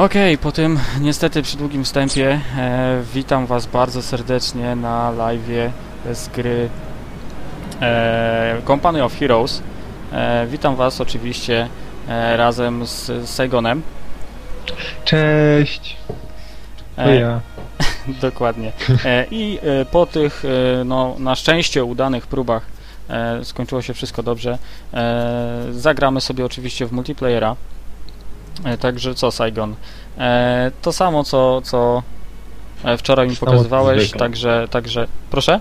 Okej, po tym niestety przydługim wstępie witam Was bardzo serdecznie na live'ie z gry Company of Heroes. Witam Was oczywiście razem z Sajgonem. Cześć! To ja. Dokładnie. I po tych, no, na szczęście udanych próbach skończyło się wszystko dobrze. Zagramy sobie oczywiście w multiplayera. Także co, Sajgon? To samo, co wczoraj mi pokazywałeś, także... Proszę?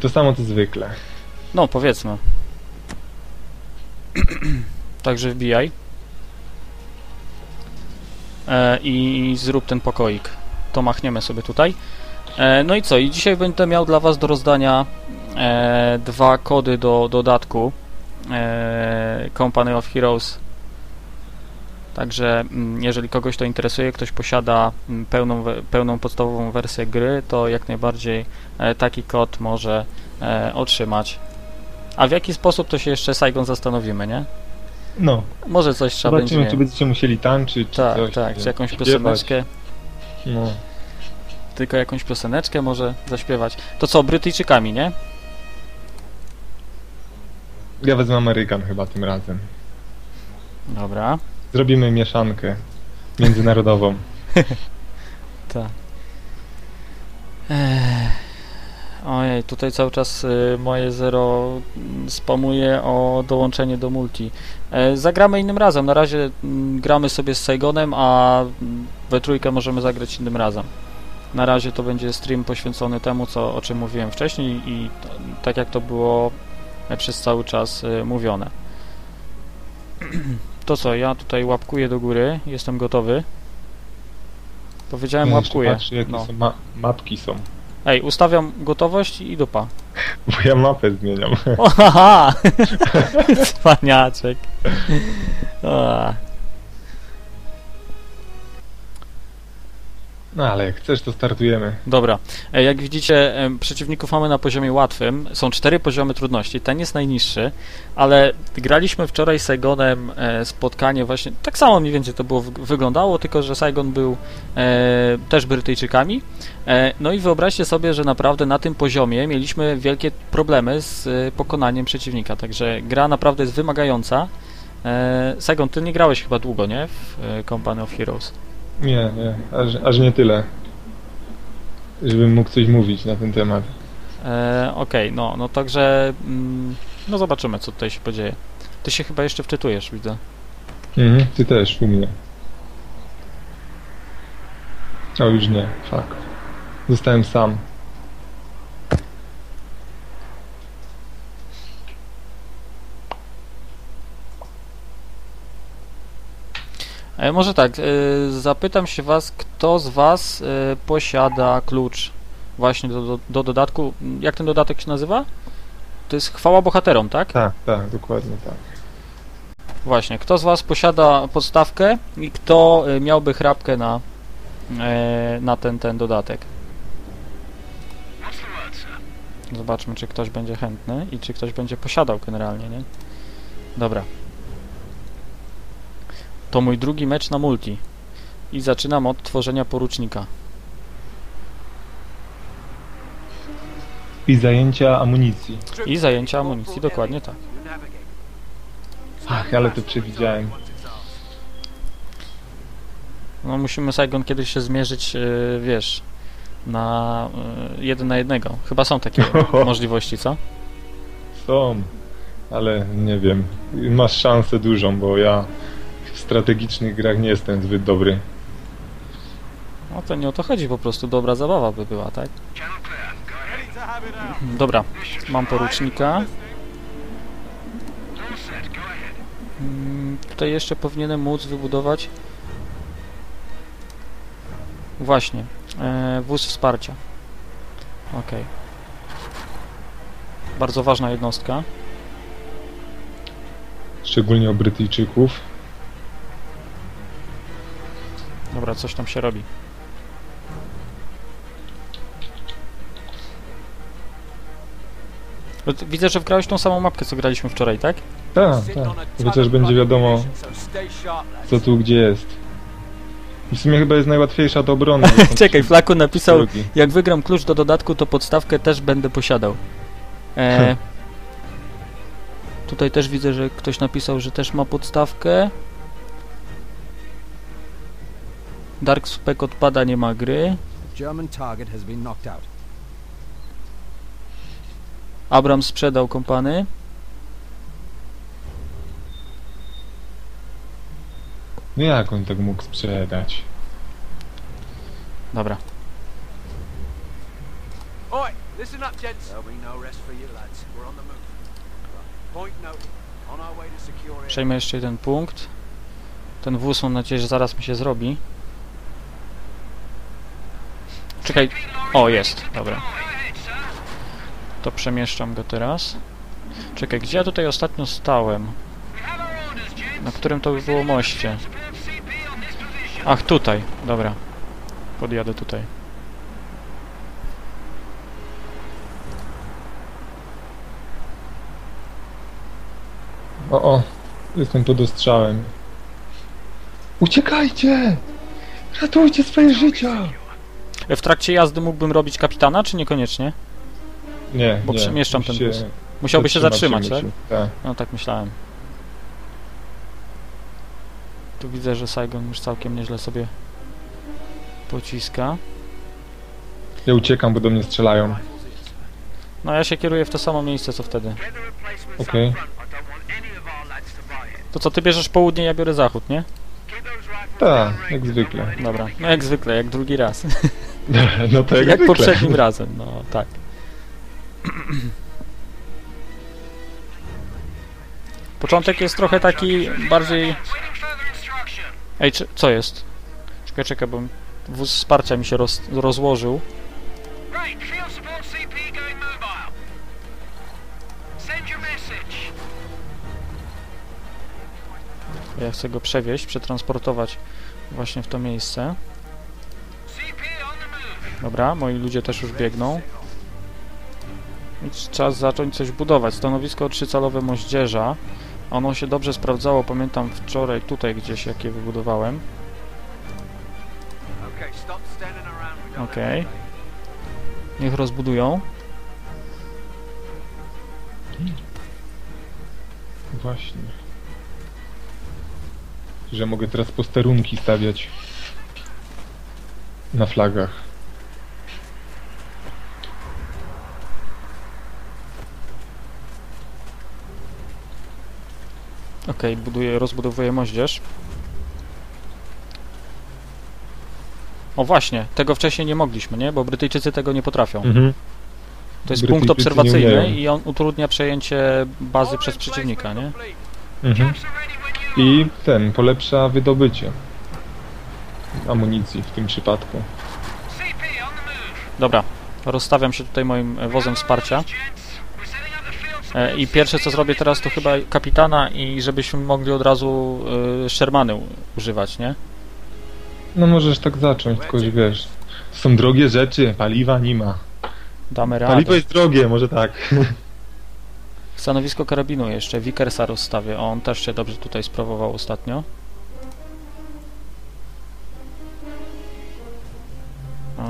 To samo, co zwykle. No, powiedzmy. Także wbijaj. I zrób ten pokoik. To machniemy sobie tutaj. No i co? I dzisiaj będę miał dla Was do rozdania dwa kody do dodatku Company of Heroes. Także jeżeli kogoś to interesuje, ktoś posiada pełną podstawową wersję gry, to jak najbardziej taki kod może otrzymać. A w jaki sposób, to się jeszcze, Sajgon, zastanowimy, nie? No. Może coś trzeba będzie... Zobaczymy, czy będziecie musieli tańczyć, czy tak, coś. Tak, czy jakąś pioseneczkę. No. Tylko jakąś pioseneczkę może zaśpiewać. To co, Brytyjczykami, nie? Ja wezmę Amerykan chyba tym razem. Dobra. Zrobimy mieszankę międzynarodową. Tak. Ojej, tutaj cały czas moje zero spamuje o dołączenie do multi. Zagramy innym razem. Na razie gramy sobie z Sajgonem, a we trójkę możemy zagrać innym razem. Na razie to będzie stream poświęcony temu, o czym mówiłem wcześniej i tak jak to było przez cały czas mówione. To co, ja tutaj łapkuję do góry, jestem gotowy. Powiedziałem łapkuję. Patrzę, jakie no. Mapki są. Ej, ustawiam gotowość i dupa. Bo ja mapę zmieniam. Oha! Cwaniaczek. No ale jak chcesz, to startujemy. Dobra. Jak widzicie, przeciwników mamy na poziomie łatwym. Są 4 poziomy trudności. Ten jest najniższy, ale graliśmy wczoraj z Sajgonem spotkanie właśnie... Tak samo mniej więcej to było, wyglądało, tylko że Sajgon był też Brytyjczykami. No i wyobraźcie sobie, że naprawdę na tym poziomie mieliśmy wielkie problemy z pokonaniem przeciwnika. Także gra naprawdę jest wymagająca. Sajgon, ty nie grałeś chyba długo, nie? W Company of Heroes. Nie, nie, aż nie tyle, żebym mógł coś mówić na ten temat. Okej, no także, no zobaczymy, co tutaj się podzieje. Ty się chyba jeszcze wczytujesz, widzę. Ty też, u mnie. O, już nie, fuck. Zostałem sam. Może tak, zapytam się Was, kto z Was posiada klucz właśnie do dodatku. Jak ten dodatek się nazywa? To jest Chwała Bohaterom, tak? Tak, dokładnie tak. Właśnie, kto z Was posiada podstawkę i kto miałby chrapkę na ten dodatek? Zobaczmy, czy ktoś będzie chętny i czy ktoś będzie posiadał generalnie, nie? Dobra. To mój drugi mecz na multi i zaczynam od tworzenia porucznika. I zajęcia amunicji. I zajęcia amunicji, dokładnie tak. Ach, ale to przewidziałem. No musimy, Sajgon, kiedyś się zmierzyć, wiesz, na 1 na 1. Chyba są takie możliwości, co? Są, ale nie wiem. Masz szansę dużą, bo ja... W strategicznych grach nie jestem zbyt dobry. No to nie o to chodzi, po prostu dobra zabawa by była, tak? Dobra, mam porucznika. Tutaj jeszcze powinienem móc wybudować... Właśnie, wóz wsparcia. Okej. Bardzo ważna jednostka. Szczególnie o Brytyjczyków. Dobra, coś tam się robi. Widzę, że wgrałeś tą samą mapkę, co graliśmy wczoraj, tak? Tak, chociaż będzie wiadomo, co tu gdzie jest. W sumie chyba jest najłatwiejsza do obrony. Czekaj, Flaku napisał, jak wygram klucz do dodatku, to podstawkę też będę posiadał. Tutaj też widzę, że ktoś napisał, że też ma podstawkę. Dark Spec odpada, nie ma gry. Abram sprzedał kompany. No jak on tak mógł sprzedać? Dobra. Przejmę jeszcze jeden punkt. Ten wóz, mam nadzieję, że zaraz mi się zrobi. Czekaj. O, jest. Dobra. To przemieszczam go teraz. Czekaj, gdzie ja tutaj ostatnio stałem? Na którym to by było moście? Ach, tutaj. Dobra. Podjadę tutaj. O, jestem pod ostrzałem. Uciekajcie! Ratujcie swoje życia! W trakcie jazdy mógłbym robić kapitana, czy niekoniecznie? Nie, bo nie, przemieszczam ten bus. Musiałby się zatrzymać, tak? Tak. No tak myślałem. Tu widzę, że Sajgon już całkiem nieźle sobie pociska. Ja uciekam, bo do mnie strzelają. No ja się kieruję w to samo miejsce, co wtedy. Okej. To co, ty bierzesz południe, ja biorę zachód, nie? Tak, jak zwykle. Dobra, no jak zwykle, jak drugi raz. No to jak zwykle. Poprzednim razem, no tak. Początek jest trochę taki bardziej... Ej, co jest? Czekaj, bo wóz wsparcia mi się rozłożył. Ja chcę go przewieźć, przetransportować właśnie w to miejsce. Dobra, moi ludzie też już biegną. Czas zacząć coś budować. Stanowisko trzycalowe moździerza. Ono się dobrze sprawdzało, pamiętam wczoraj tutaj gdzieś jakie wybudowałem. Okej. Niech rozbudują. Właśnie. Że mogę teraz posterunki stawiać na flagach. Okej, rozbudowuję moździerz. O właśnie, tego wcześniej nie mogliśmy, nie? Bo Brytyjczycy tego nie potrafią. To jest punkt obserwacyjny i on utrudnia przejęcie bazy przez przeciwnika, nie? I ten polepsza wydobycie amunicji w tym przypadku. Dobra, rozstawiam się tutaj moim wozem wsparcia. I pierwsze co zrobię teraz to chyba kapitana i żebyśmy mogli od razu Shermany używać, nie? No możesz tak zacząć, tylko że wiesz, są drogie rzeczy, paliwa nie ma. Damy radę. Paliwo jest drogie, może tak. Stanowisko karabinu jeszcze, Vickersa rozstawię, on też się dobrze tutaj sprawował ostatnio.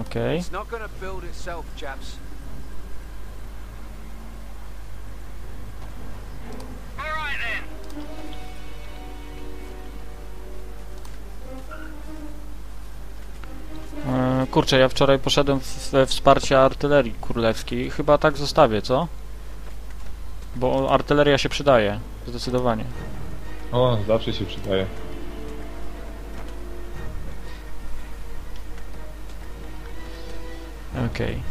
Okej. Kurczę, ja wczoraj poszedłem we wsparcie artylerii królewskiej. Chyba tak zostawię, co? Bo artyleria się przydaje, zdecydowanie. O, zawsze się przydaje. Okej.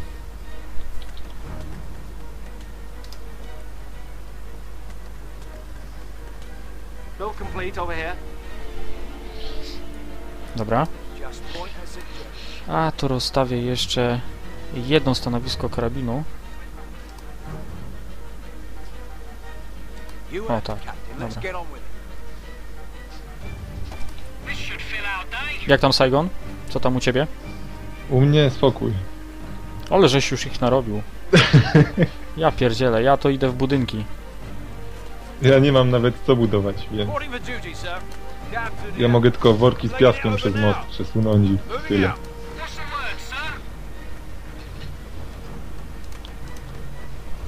Dobra. A, tu rozstawię jeszcze jedno stanowisko karabinu. O tak, dobra. Jak tam Sajgon? Co tam u ciebie? U mnie spokój. Ale żeś już ich narobił. Ja pierdzielę, ja to idę w budynki. Ja nie mam nawet co budować, wiem. Ja mogę tylko worki z piaskiem przez most przesunąć i tyle.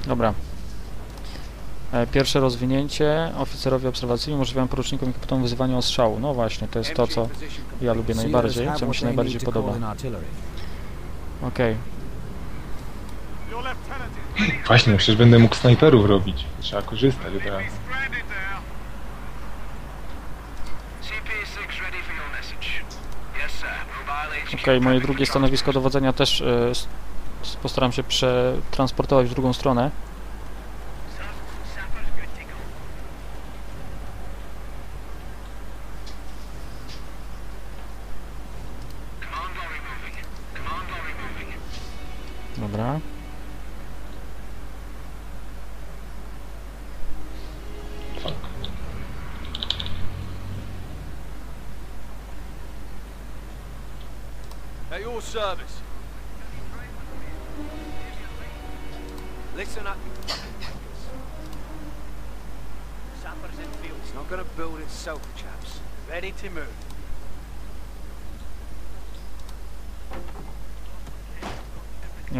Dobra. Pierwsze rozwinięcie. Oficerowie obserwacyjni umożliwiają porucznikom i kapitanom wyzywanie ostrzału. No właśnie, to jest to, co ja lubię najbardziej, co mi się najbardziej podoba. Okej. Właśnie, przecież będę mógł snajperów robić. Trzeba korzystać od razu. Okej, moje drugie stanowisko dowodzenia też postaram się przetransportować w drugą stronę. Dobra.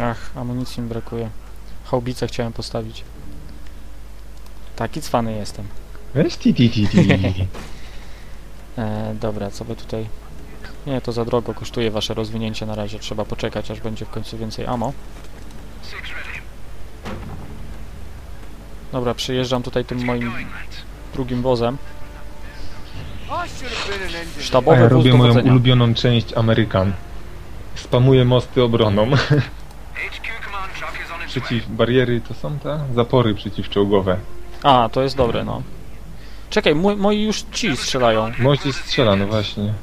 Ach, amunicji mi brakuje. Haubice chciałem postawić. Taki cwany jestem. Dobra, co by tutaj... Nie, to za drogo kosztuje wasze rozwinięcie na razie. Trzeba poczekać, aż będzie w końcu więcej ammo. Dobra, przyjeżdżam tutaj tym moim drugim wozem. Sztabowy wóz. Ja robię moją ulubioną część Amerykan. Spamuję mosty obroną. Przeciw bariery to są te zapory przeciwczołgowe. A, to jest dobre, no. Czekaj, moi już ci strzelają. Mości strzela, no właśnie.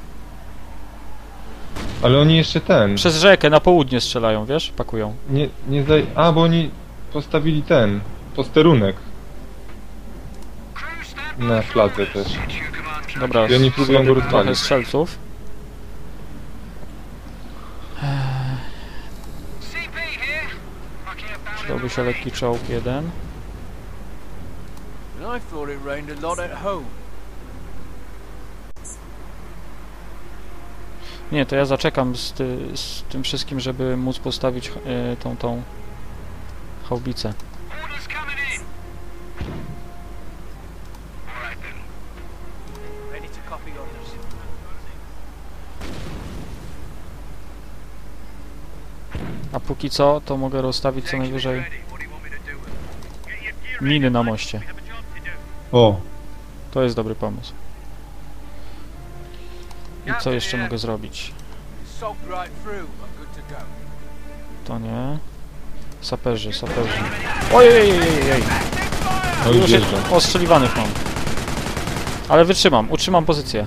Ale oni jeszcze ten... Przez rzekę na południe strzelają, wiesz? Pakują. Nie zdaj... A, bo oni postawili ten... Posterunek. Na fladze też. Dobra, i oni próbują go rozwalić. Trochę strzelców. Przydałby się lekki czołg jeden. Nie, to ja zaczekam z tym wszystkim, żeby móc postawić tą haubicę. A póki co, to mogę rozstawić co najwyżej miny na moście. O! To jest dobry pomysł. I co jeszcze mogę zrobić? To nie. Saperzy, saperzy. Ojej! Już jest ostrzeliwanych mam. Ale wytrzymam, utrzymam pozycję.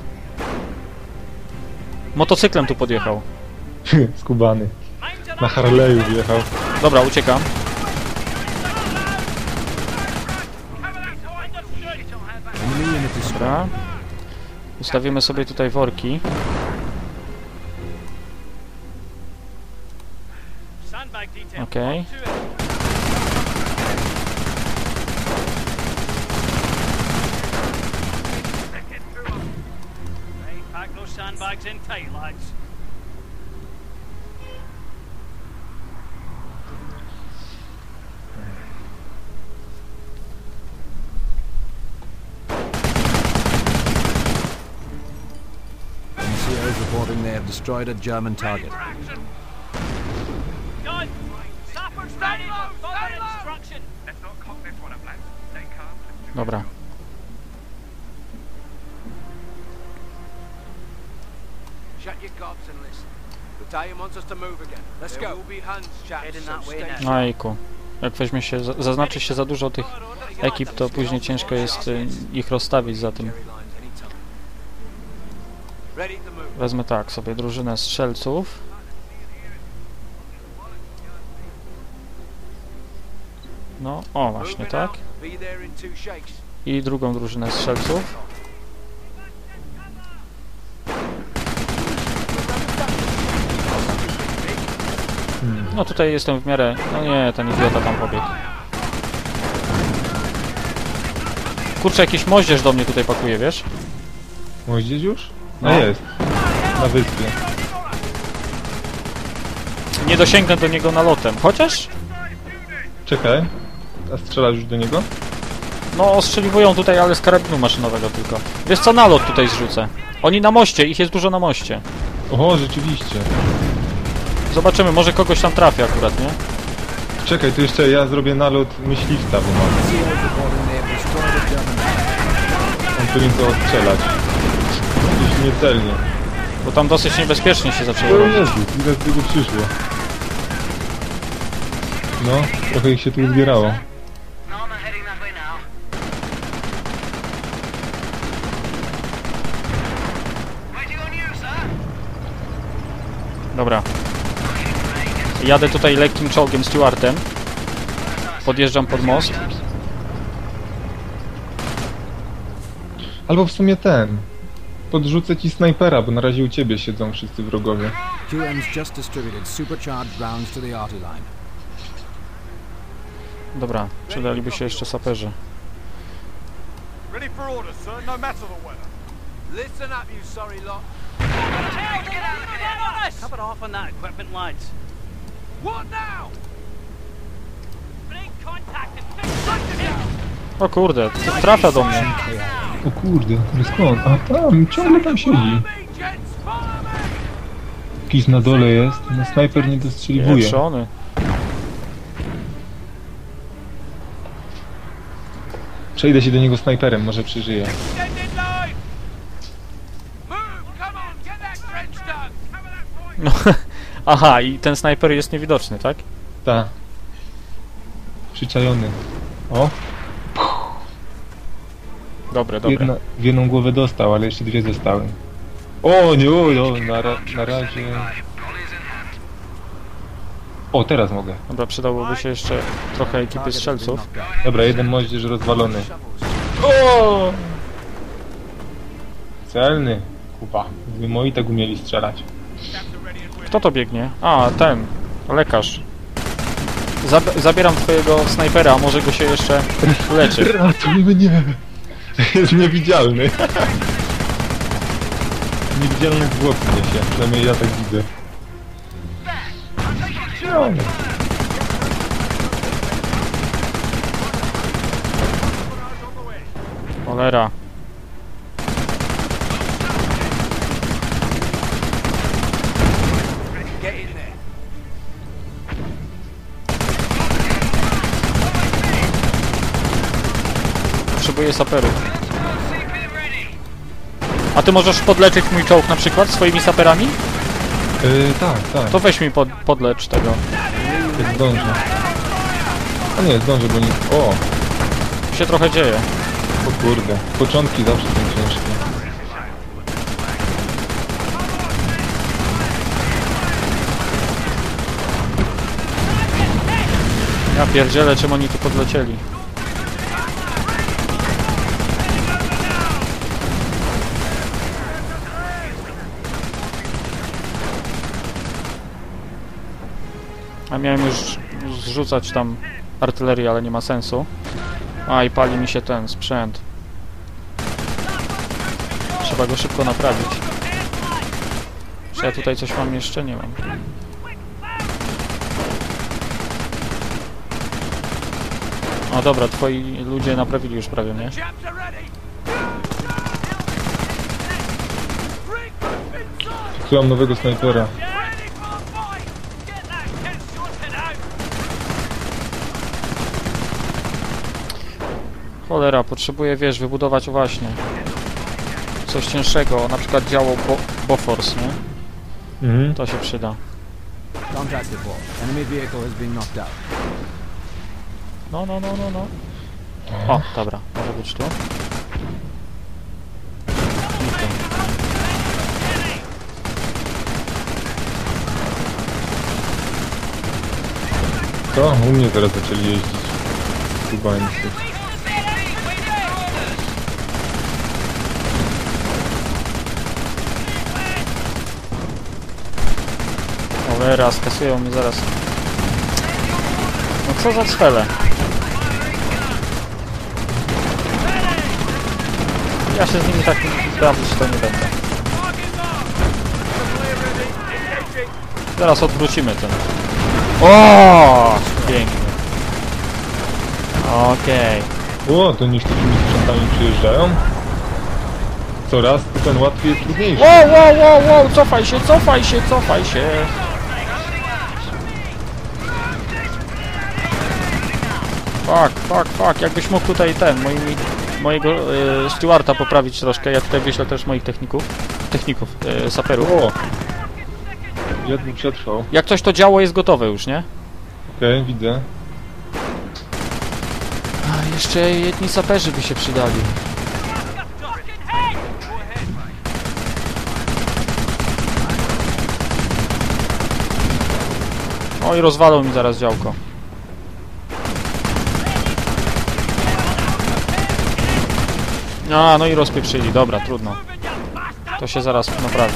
Motocyklem tu podjechał. Skubany. Na Harley'u wjechał. Dobra, uciekam. Dobra. Ustawimy sobie tutaj worki. Okej. Destroyed a German target. Dobra. Ajku. Jak weźmie się, zaznaczy się za dużo tych ekip, to później ciężko jest ich rozstawić za tym. Wezmę tak sobie drużynę strzelców. No, o właśnie, tak. I drugą drużynę strzelców. No tutaj jestem w miarę... No nie, ten idiota tam pobiegł. Kurczę, jakiś moździerz do mnie tutaj pakuje, wiesz? Moździerz już? No, no jest. Na wyspie. Nie dosięgnę do niego nalotem, chociaż? Czekaj. A strzelasz już do niego? No, ostrzeliwują tutaj, ale z karabinu maszynowego tylko. Wiesz co, nalot tutaj zrzucę. Oni na moście, ich jest dużo na moście. Oho, rzeczywiście. Zobaczymy, może kogoś tam trafi akurat, nie? Czekaj, tu jeszcze ja zrobię nalot myśliwca, bo mam. On tu nie chce odstrzelać. Gdzieś niecelnie. Bo tam dosyć niebezpiecznie się zaczęło. O Jezu, ile z tego przyszło. No, trochę ich się tu zbierało. Dobra. Jadę tutaj lekkim czołgiem Stewartem. Podjeżdżam pod most. Albo w sumie ten. Podrzucę ci snajpera, bo na razie u ciebie siedzą wszyscy wrogowie. Dobra, przydaliby się jeszcze saperzy. O kurde, trafia do mnie. O kurde, skąd? A tam, ciągle tam siedzi. Jakiś na dole jest, no snajper nie dostrzeliwuje. Przejdę się do niego snajperem, może przeżyje. No, aha, i ten snajper jest niewidoczny, tak? Tak. Przyczajony. O! Dobre, dobre. W jedną głowę dostał, ale jeszcze dwie zostały. O nie, o, na razie... O, teraz mogę. Dobra, przydałoby się jeszcze trochę ekipy strzelców. Dobra, jeden moździerz rozwalony. O! Celny, kupa. Gdyby moi tak umieli strzelać. Kto to biegnie? A, ten. Lekarz. Zabieram twojego snajpera, może go się jeszcze leczy. Ratuj mnie! Jest niewidzialny. Niewidzialny włóknie się, przynajmniej ja tak widzę. Cholera. Potrzebuję saperów. A ty możesz podleczyć mój czołg na przykład swoimi saperami? Tak, tak. To weź mi podlecz tego. Zdążę. A nie, zdążę, bo nie... O! Się trochę dzieje. O kurde. Początki zawsze są ciężkie. Ja pierdzielę, czym oni tu podlecieli. A miałem już zrzucać tam artylerię, ale nie ma sensu. A i pali mi się ten sprzęt. Trzeba go szybko naprawić. Czy ja tutaj coś mam jeszcze? Nie mam. O dobra, twoi ludzie naprawili już prawie, nie? Mam nowego snajpera. Cholera, potrzebuję, wiesz, wybudować właśnie coś cięższego, na przykład działo Bofors, nie? Mhm. To się przyda. No, no, no, no, no. O, dobra, może być tu. To u mnie teraz zaczęli jeździć. Chyba nic. Cholera, skasują mnie zaraz. No co za cwele. Ja się z nimi tak sprawdzić to nie będę. Teraz odwrócimy ten. O, pięknie. Okej. O, to niż takimi sprzętami przyjeżdżają. Coraz ten łatwiej jest trudniejszy. Wow, cofaj się. Fuck, jakbyś mógł tutaj ten, mojego stewarda poprawić troszkę, ja tutaj wyślę też moich techników, saperów. O! Jeden przetrwał. Jak coś to działo jest gotowe już, nie? Okej, widzę. A, jeszcze jedni saperzy by się przydali. O, i rozwalą mi zaraz działko. A, no i rozpieprzyli, dobra, trudno. To się zaraz naprawi.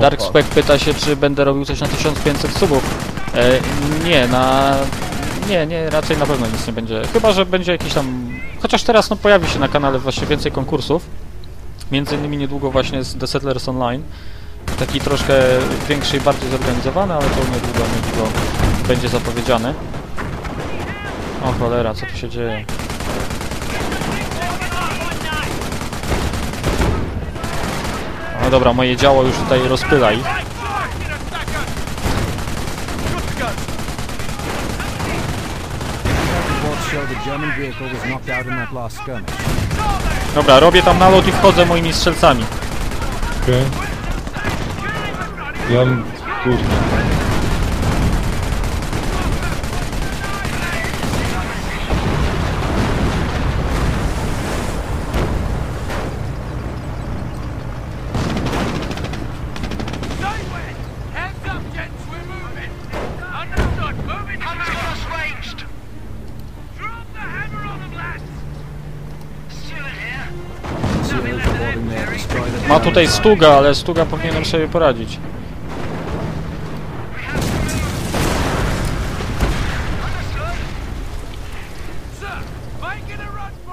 Dark Spec pyta się, czy będę robił coś na 1500 subów. Nie, raczej na pewno nic nie będzie. Chyba że będzie jakiś tam... Chociaż teraz no, pojawi się na kanale właśnie więcej konkursów. Między innymi niedługo właśnie z The Settlers Online. Taki troszkę większy i bardziej zorganizowany, ale to niedługo będzie zapowiedziane. O cholera, co tu się dzieje? No dobra, moje działo już tutaj rozpyla ich. Dobra, robię tam nalot i wchodzę moimi strzelcami. Okej. Ja mam... Kurde. Ma tutaj Stuga, ale Stuga powinienem sobie poradzić.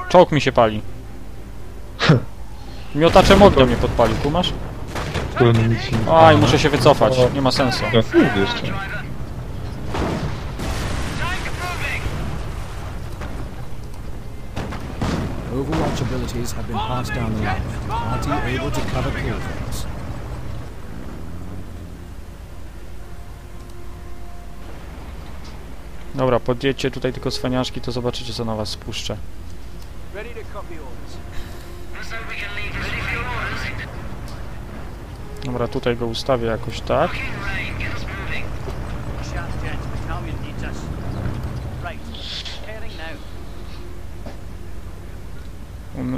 Czołg mi się pali. Miotaczem ognia mnie podpalił, kumasz? Aj, muszę się wycofać, nie ma sensu. Overwatch abilities have been passed down the line. Party able to cover killings. Dobra, podjedźcie tutaj tylko cwaniaszki, to zobaczycie co na was spuszczę. Dobra, tutaj go ustawię jakoś tak.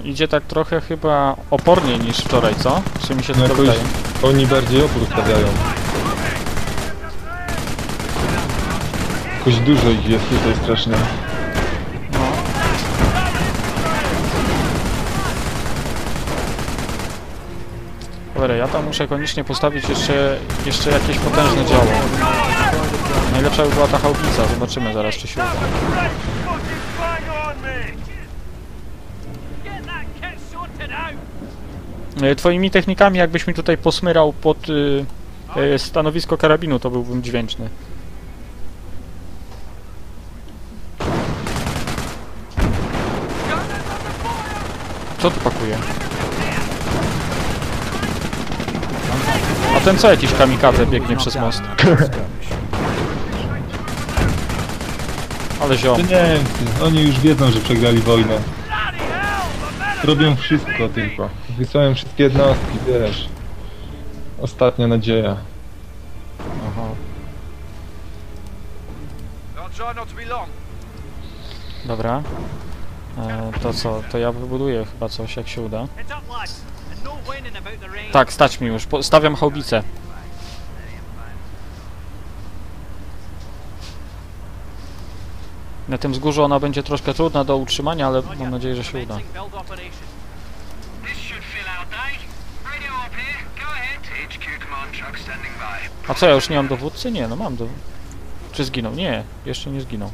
Idzie tak trochę chyba oporniej niż wczoraj, co? Czy mi się to wydaje? Oni bardziej opór stawiają. Jakoś dużo ich jest tutaj strasznie. No. Dobra, ja tam muszę koniecznie postawić jeszcze jakieś potężne działo. Najlepsza by była ta haubica, zobaczymy zaraz czy się uda. Twoimi technikami, jakbyś mi tutaj posmyrał pod stanowisko karabinu, to byłbym dźwięczny. Co tu pakuje? A ten co jakiś kamikadze biegnie przez most? Ale ziom. Nie, oni już wiedzą, że przegrali wojnę. Robią wszystko tylko. Wysyłałem wszystkie jednostki, wiesz. Ostatnia nadzieja. Aha. Dobra. To co? To ja wybuduję chyba coś, jak się uda. Tak, stać mi już. Stawiam haubicę. Na tym wzgórzu ona będzie troszkę trudna do utrzymania, ale mam nadzieję, że się uda. A co, ja już nie mam dowódcy? Nie, no mam dowódcy. Czy zginął? Nie, jeszcze nie zginął.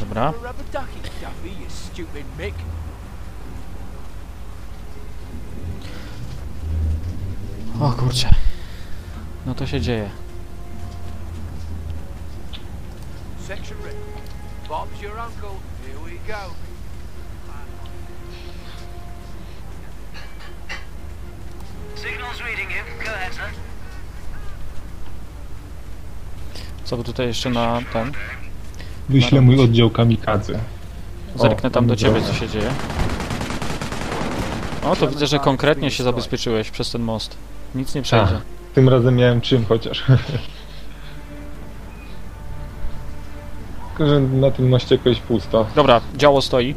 Dobra. O kurczę. No to się dzieje. Co by tutaj jeszcze na ten? Wyślę mój oddział kamikadze. Zerknę tam do ciebie, co się dzieje. O, to widzę, że konkretnie się zabezpieczyłeś przez ten most. Nic nie przejdzie. A, tym razem miałem czym chociaż. Tylko, że na tym moście jakoś pusto. Dobra, działo stoi.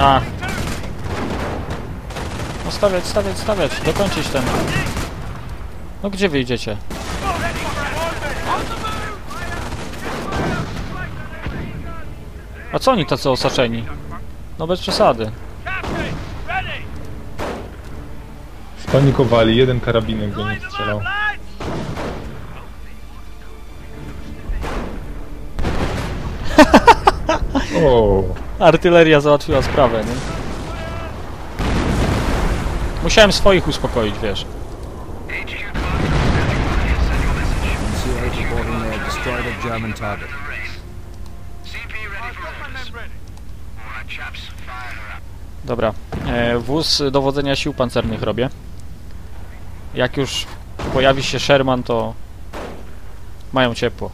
A. No stawiać, stawiać, stawiać, dokończyć ten. No gdzie wyjdziecie? A co oni tacy osaczeni? No bez przesady. Spanikowali, jeden karabinek do nich strzelał. O. Artyleria załatwiła sprawę, nie? Musiałem swoich uspokoić, wiesz. Dobra, wóz dowodzenia sił pancernych robię. Jak już pojawi się Sherman, to mają ciepło.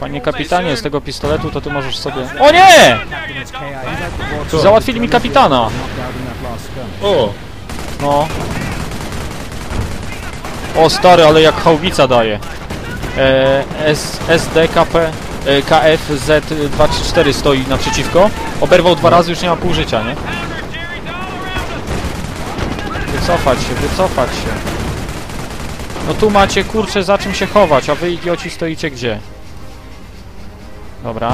Panie kapitanie, z tego pistoletu to tu możesz sobie... O nie! Co? Załatwili mi kapitana! O! No. O stary, ale jak haubica daje. SDKFZ234 stoi naprzeciwko. Oberwał dwa razy, już nie ma pół życia, nie? Wycofać się, wycofać się. No tu macie, kurczę, za czym się chować, a wy idioci stoicie gdzie? Dobra.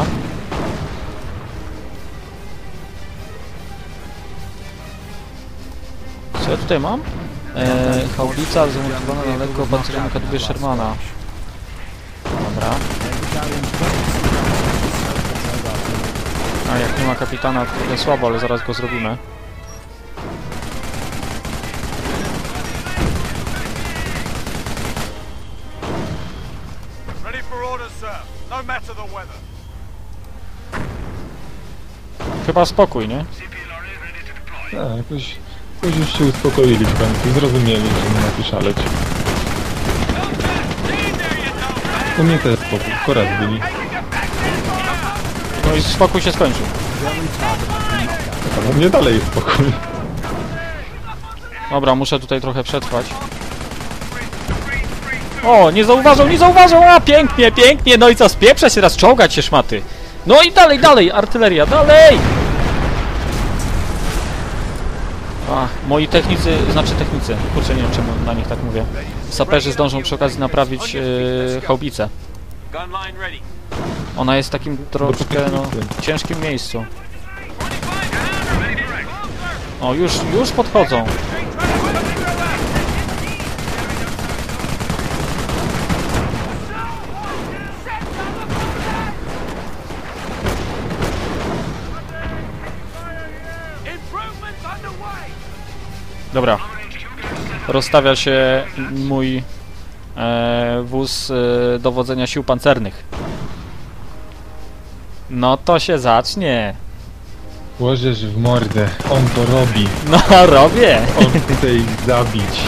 Co ja tutaj mam? Haubica zamontowana na lekko opancerzeniu K2 Shermana. Dobra. A jak nie ma kapitana, to słabo, ale zaraz go zrobimy. Ready for order, sir. No matter the weather. Chyba spokój, nie? Tak, jakoś już się uspokoili w końcu, zrozumieli, że nie ma tu szaleć. To mnie też spokój, tylko raz byli. No i spokój się skończył. A mnie dalej jest spokój. Dobra, muszę tutaj trochę przetrwać. O, nie zauważą, nie zauważą! A, pięknie, pięknie! No i co, spieprza się raz, czołgać się szmaty! No i dalej, dalej! Artyleria, dalej! A, moi technicy, znaczy technicy, kurczę, nie wiem czemu na nich tak mówię. Saperzy zdążą przy okazji naprawić chaubicę. Ona jest w takim troszkę, no, ciężkim miejscu. O, już podchodzą. Dobra, rozstawia się mój wóz dowodzenia sił pancernych. No to się zacznie. Łożesz w mordę. On to robi. No, robię. On chce ich zabić.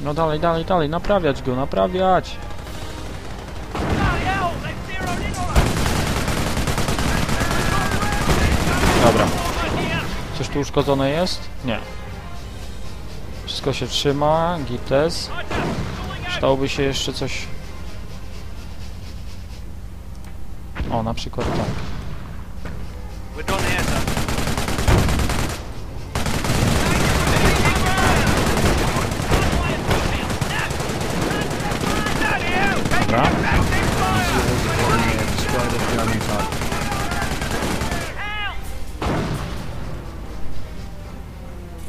No dalej, dalej, dalej. Naprawiać go, naprawiać. Dobra. Coś tu uszkodzone jest? Nie. Wszystko się trzyma, gites. Przydałoby się jeszcze coś... O, na przykład tak. Dobra.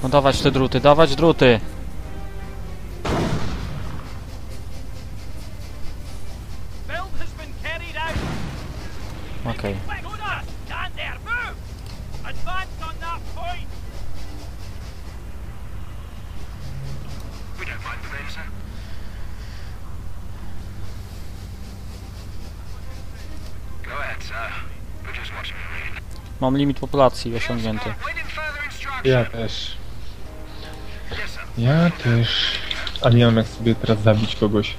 No dawać te druty, dawać druty! Okej. Mam limit populacji osiągnięty. Ja też. Ja też... A nie mam jak sobie teraz zabić kogoś.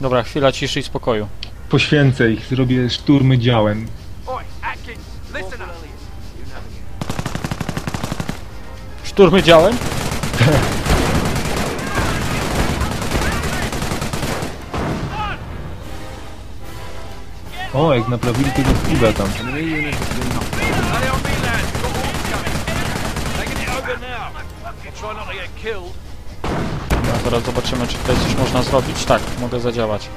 Dobra, chwila ciszy i spokoju. Poświęcę ich, zrobię szturmy działem. Szturmy działem? O, jak naprawili tego skida tam. No, zaraz zobaczymy, czy tutaj coś można zrobić. Tak, mogę zadziałać.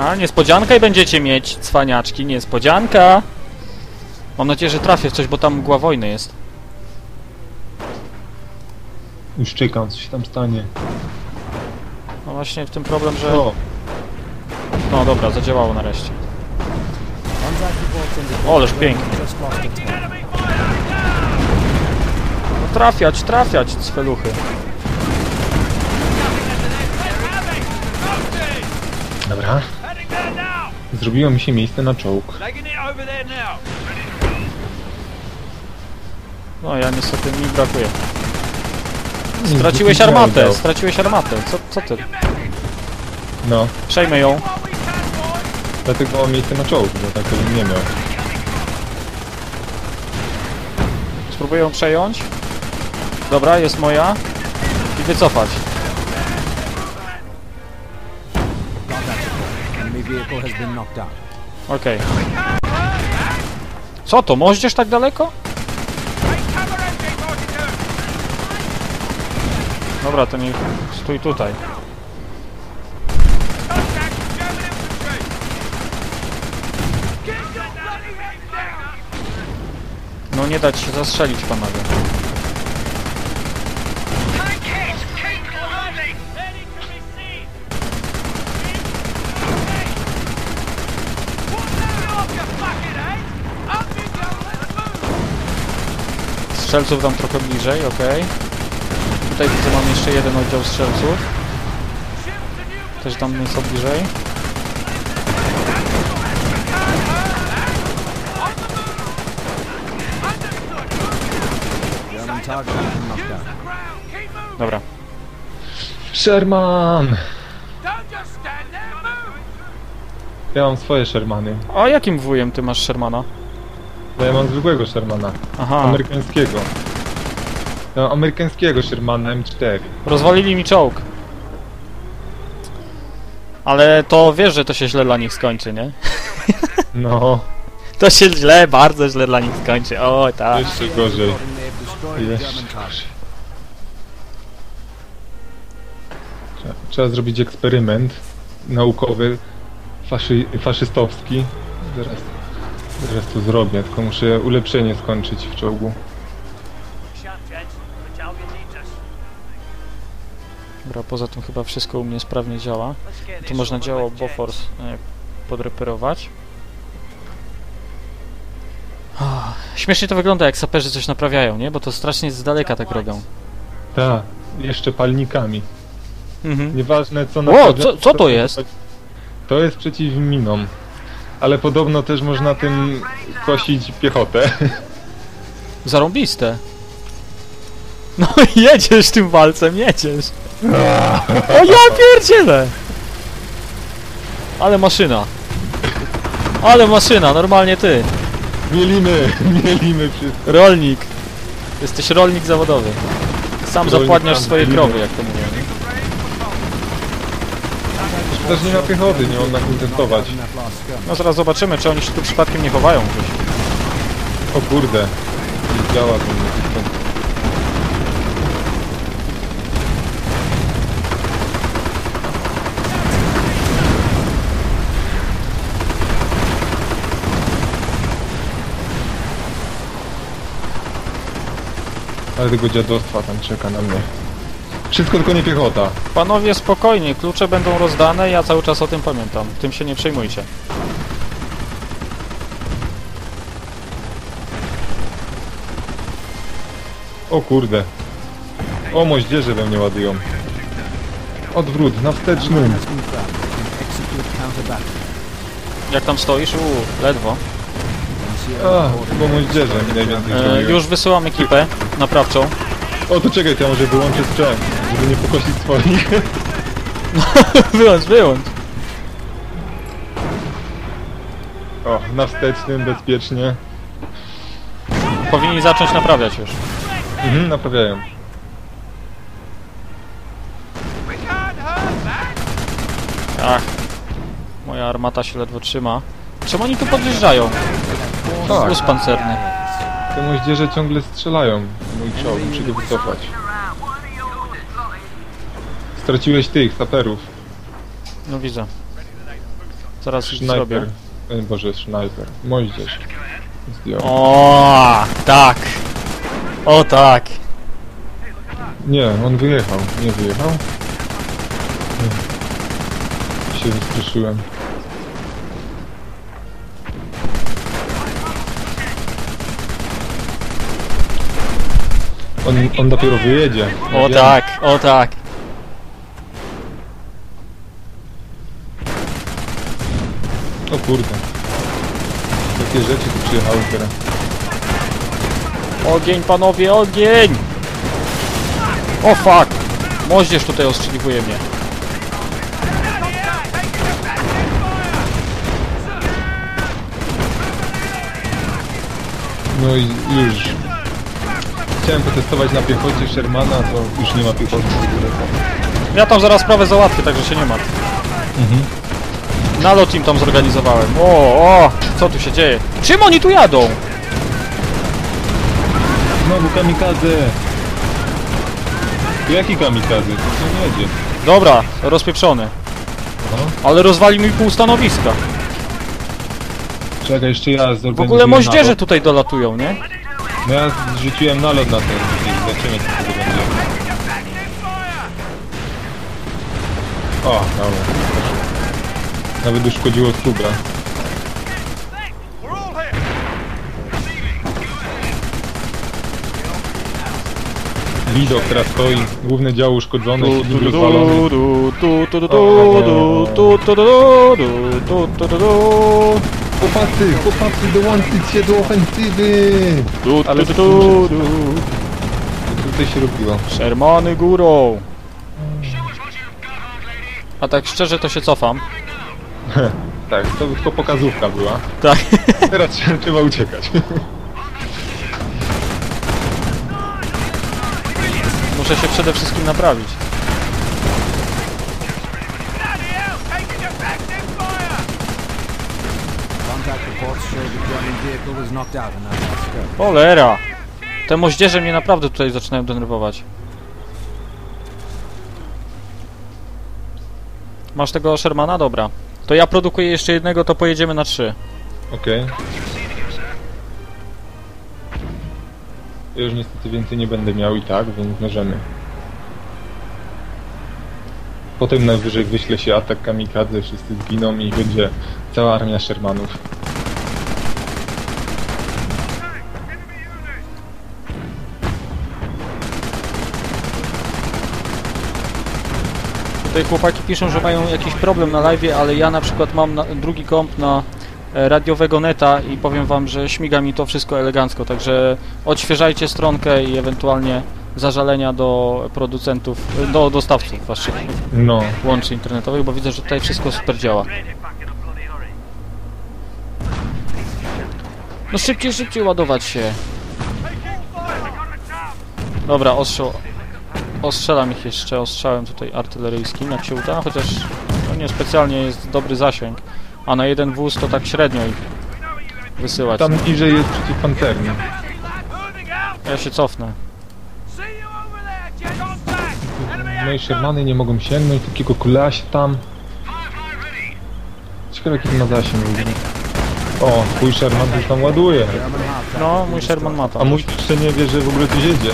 A, niespodziankę i będziecie mieć, cwaniaczki. Niespodzianka! Mam nadzieję, że trafię w coś, bo tam mgła wojny jest. Już czekam, co się tam stanie. No właśnie w tym problem, że... O. No dobra, zadziałało nareszcie. O, ależ pięknie. No, trafiać, trafiać, cweluchy. Dobra. Zrobiło mi się miejsce na czołg. No ja niestety mi brakuje. Straciłeś armatę, straciłeś armatę. Co ty? No. Przejmę ją. Dlatego mam miejsce na czołg, bo tak bym nie miał. Spróbuję ją przejąć. Dobra, jest moja. I wycofać. Okej. Co to? Moździerz tak daleko? Dobra, to niech stój tutaj. No nie dać się zastrzelić, panowie. Strzelców tam trochę bliżej, okej. Tutaj widzę, mam jeszcze jeden oddział strzelców. Też tam nieco bliżej. Dobra. Sherman! Ja mam swoje Shermany. A jakim wujem ty masz Shermana? No ja mam zwykłego Shermana. Aha. Amerykańskiego. No, amerykańskiego Shermana M4. Rozwalili mi czołg. Ale to wiesz, że to się źle dla nich skończy, nie? No. To się źle, bardzo źle dla nich skończy. O, tak. Jeszcze gorzej. Jeszcze gorzej. Trzeba zrobić eksperyment naukowy, faszystowski. Zaraz to zrobię, tylko muszę ulepszenie skończyć w czołgu. Dobra, poza tym chyba wszystko u mnie sprawnie działa. Tu można działo Bofors podreperować. Oh, śmiesznie to wygląda, jak saperzy coś naprawiają, nie? Bo to strasznie z daleka tak robią. Tak, jeszcze palnikami. Mhm. Nieważne co naprawiają. O, co to jest? To jest przeciwminą. Ale podobno też można tym kosić piechotę. Zarąbiste. No jedziesz tym walcem, jedziesz. O ja pierdzielę! Ale maszyna. Ale maszyna, normalnie ty. Mielimy wszystko. Rolnik. Jesteś rolnik zawodowy. Sam zapładniasz swoje krowy, jak to mówię. Też nie ma piechoty, nie można kontentować. No zaraz zobaczymy, czy oni się tu przypadkiem nie chowają gdzieś. O kurde. Nie działa to. Ale tego dziadostwa tam czeka na mnie. Wszystko tylko nie piechota. Panowie, spokojnie, klucze będą rozdane, ja cały czas o tym pamiętam. Tym się nie przejmujcie. O kurde. O, moździerze we mnie ładują. Odwrót, na wstecznym. Jak tam stoisz? Ledwo. A, bo moździerze mi najwięcej zrobiło. Już wysyłam ekipę naprawczą. O, to czekaj, to ja może wyłączę strzał, żeby nie pokosić swoich. No, wyłącz. O, na wstecznym, bezpiecznie. Powinni zacząć naprawiać już. Mhm, naprawiają. Ach, moja armata się ledwo trzyma. Czemu oni tu podjeżdżają? Wóz pancerny. Te moździerze ciągle strzelają. Mój czołg, muszę go wycofać. Straciłeś tych, saperów. No widzę. Zaraz już zrobię. Boże, snajper. Moździerz. Zdjął. O, tak. O, tak. Nie, on wyjechał. Nie wyjechał? Nie. Się wystraszyłem. On dopiero wyjedzie. O wiem. Tak, o tak. O kurde. Takie rzeczy tu przyjechały teraz. Ogień, panowie, ogień! O fuck! Moździerz tutaj ostrzeliwuje mnie. No i już. Chciałem potestować na piechocie Shermana, to już nie ma piechoty. Ja tam zaraz sprawę załatwię, także się nie martw. Mhm. Nalot im tam zorganizowałem. O, co tu się dzieje? Czym oni tu jadą? Znowu kamikadze. Jaki kamikadze? To co nie jedzie? Dobra, rozpieprzony. Aha. Ale rozwali mi pół stanowiska. Czekaj, jeszcze ja zorganizuję. W ogóle moździerze nalot. Tutaj dolatują, nie? No ja rzuciłem nalot na ten, zobaczymy co to będzie. O, dobra. Nawet uszkodziło skubra. Widok teraz stoi, główny dział uszkodzony, silnik rozwalony. Chłopacy, dołączyć się do ofensywy! Ale tutaj się robiło. Shermany górą! A tak szczerze to się cofam. Tak, to tylko pokazówka była. Tak. Teraz trzeba uciekać. Muszę się przede wszystkim naprawić. Cholera! Te moździerze mnie naprawdę tutaj zaczynają denerwować. Masz tego Shermana? Dobra. To ja produkuję jeszcze jednego, to pojedziemy na 3. Okej. Ja już niestety więcej nie będę miał i tak, więc możemy. Potem najwyżej wyśle się atak kamikadze, wszyscy zginą i będzie cała armia Shermanów. Tutaj chłopaki piszą, że mają jakiś problem na live'ie, ale ja na przykład mam drugi komp na radiowego neta i powiem wam, że śmiga mi to wszystko elegancko, także odświeżajcie stronkę i ewentualnie zażalenia do producentów, do dostawców waszych łączy internetowych, bo widzę, że tutaj wszystko super działa. No szybciej, szybciej ładować się. Dobra, ostrzelam ich jeszcze ostrzałem tutaj artyleryjskim, jak się uda, chociaż to niespecjalnie jest dobry zasięg. A na jeden wóz to tak średnio ich wysyłać. Tam niżej jest przeciwpancerny. Ja się cofnę. No i Shermany nie mogą sięgnąć, takiego kulasia tam. Ciekawe jaki ma zasięg. O, mój Sherman już tam ładuje. No, mój Sherman ma tam. A mój jeszcze nie wie, że w ogóle coś jedzie.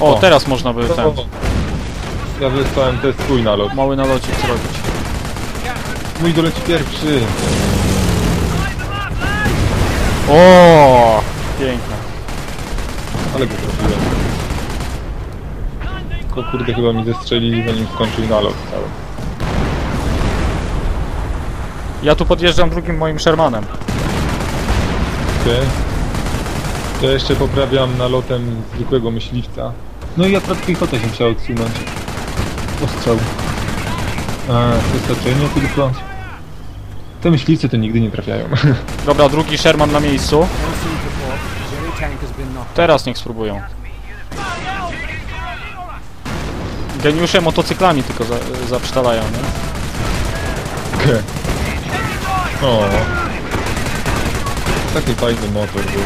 O, teraz można by ten... Ja wysłałem, to jest swój nalot. Mały nalocik zrobić. Mój doleci pierwszy. O, piękne. Ale go trafiłem. Tylko kurde, chyba mi zestrzelili, zanim skończył nalot cały. Ja tu podjeżdżam drugim moim Shermanem. Ty? Ja jeszcze poprawiam nalotem zwykłego myśliwca. No i akurat piechotę się trzeba odsunąć. Ostrzał. A, wyskoczenie tylko. Te myśliwce to nigdy nie trafiają. Dobra, drugi Sherman na miejscu. Teraz niech spróbują. Geniusze motocyklami tylko zaprztalają, nie? O. Taki fajny motor był.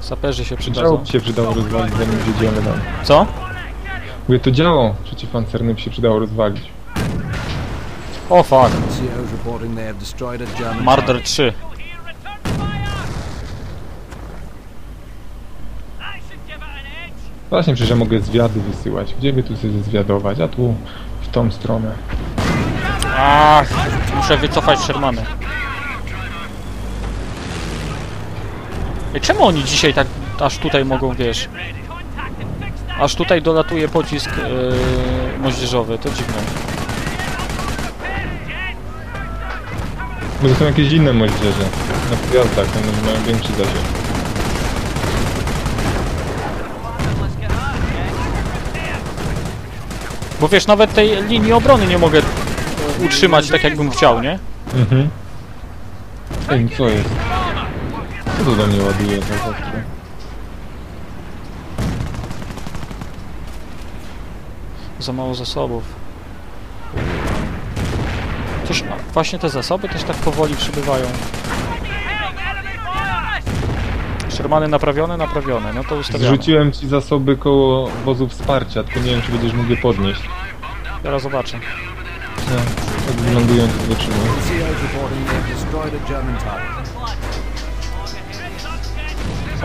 Saperzy się przydadzą. Działo się przydało rozwalić, zanim wiedziemy tam. Co? Mówię, to działo przeciwpancerne by się przydało rozwalić. O fuck. Marder 3. Właśnie, przecież ja mogę zwiady wysyłać. Gdzie by tu sobie zwiadować? A tu w tą stronę. Ach, muszę wycofać Shermany. Czemu oni dzisiaj tak aż tutaj mogą, wiesz? Aż tutaj dolatuje pocisk moździerzowy, to dziwne. Bo to są jakieś inne moździerze. Na pojazdach, one mają większy zasięg. Bo wiesz, nawet tej linii obrony nie mogę utrzymać tak, jakbym chciał, nie? Mhm. Ej, co jest? Co to do mnie ładuje? Za mało zasobów. Cóż, właśnie te zasoby też tak powoli przybywają. Shermany naprawione. No to ustawiamy. Zrzuciłem ci zasoby koło wozu wsparcia, tylko nie wiem, czy będziesz mógł je podnieść. Teraz zobaczę. No, tak wyglądają te wyczyny.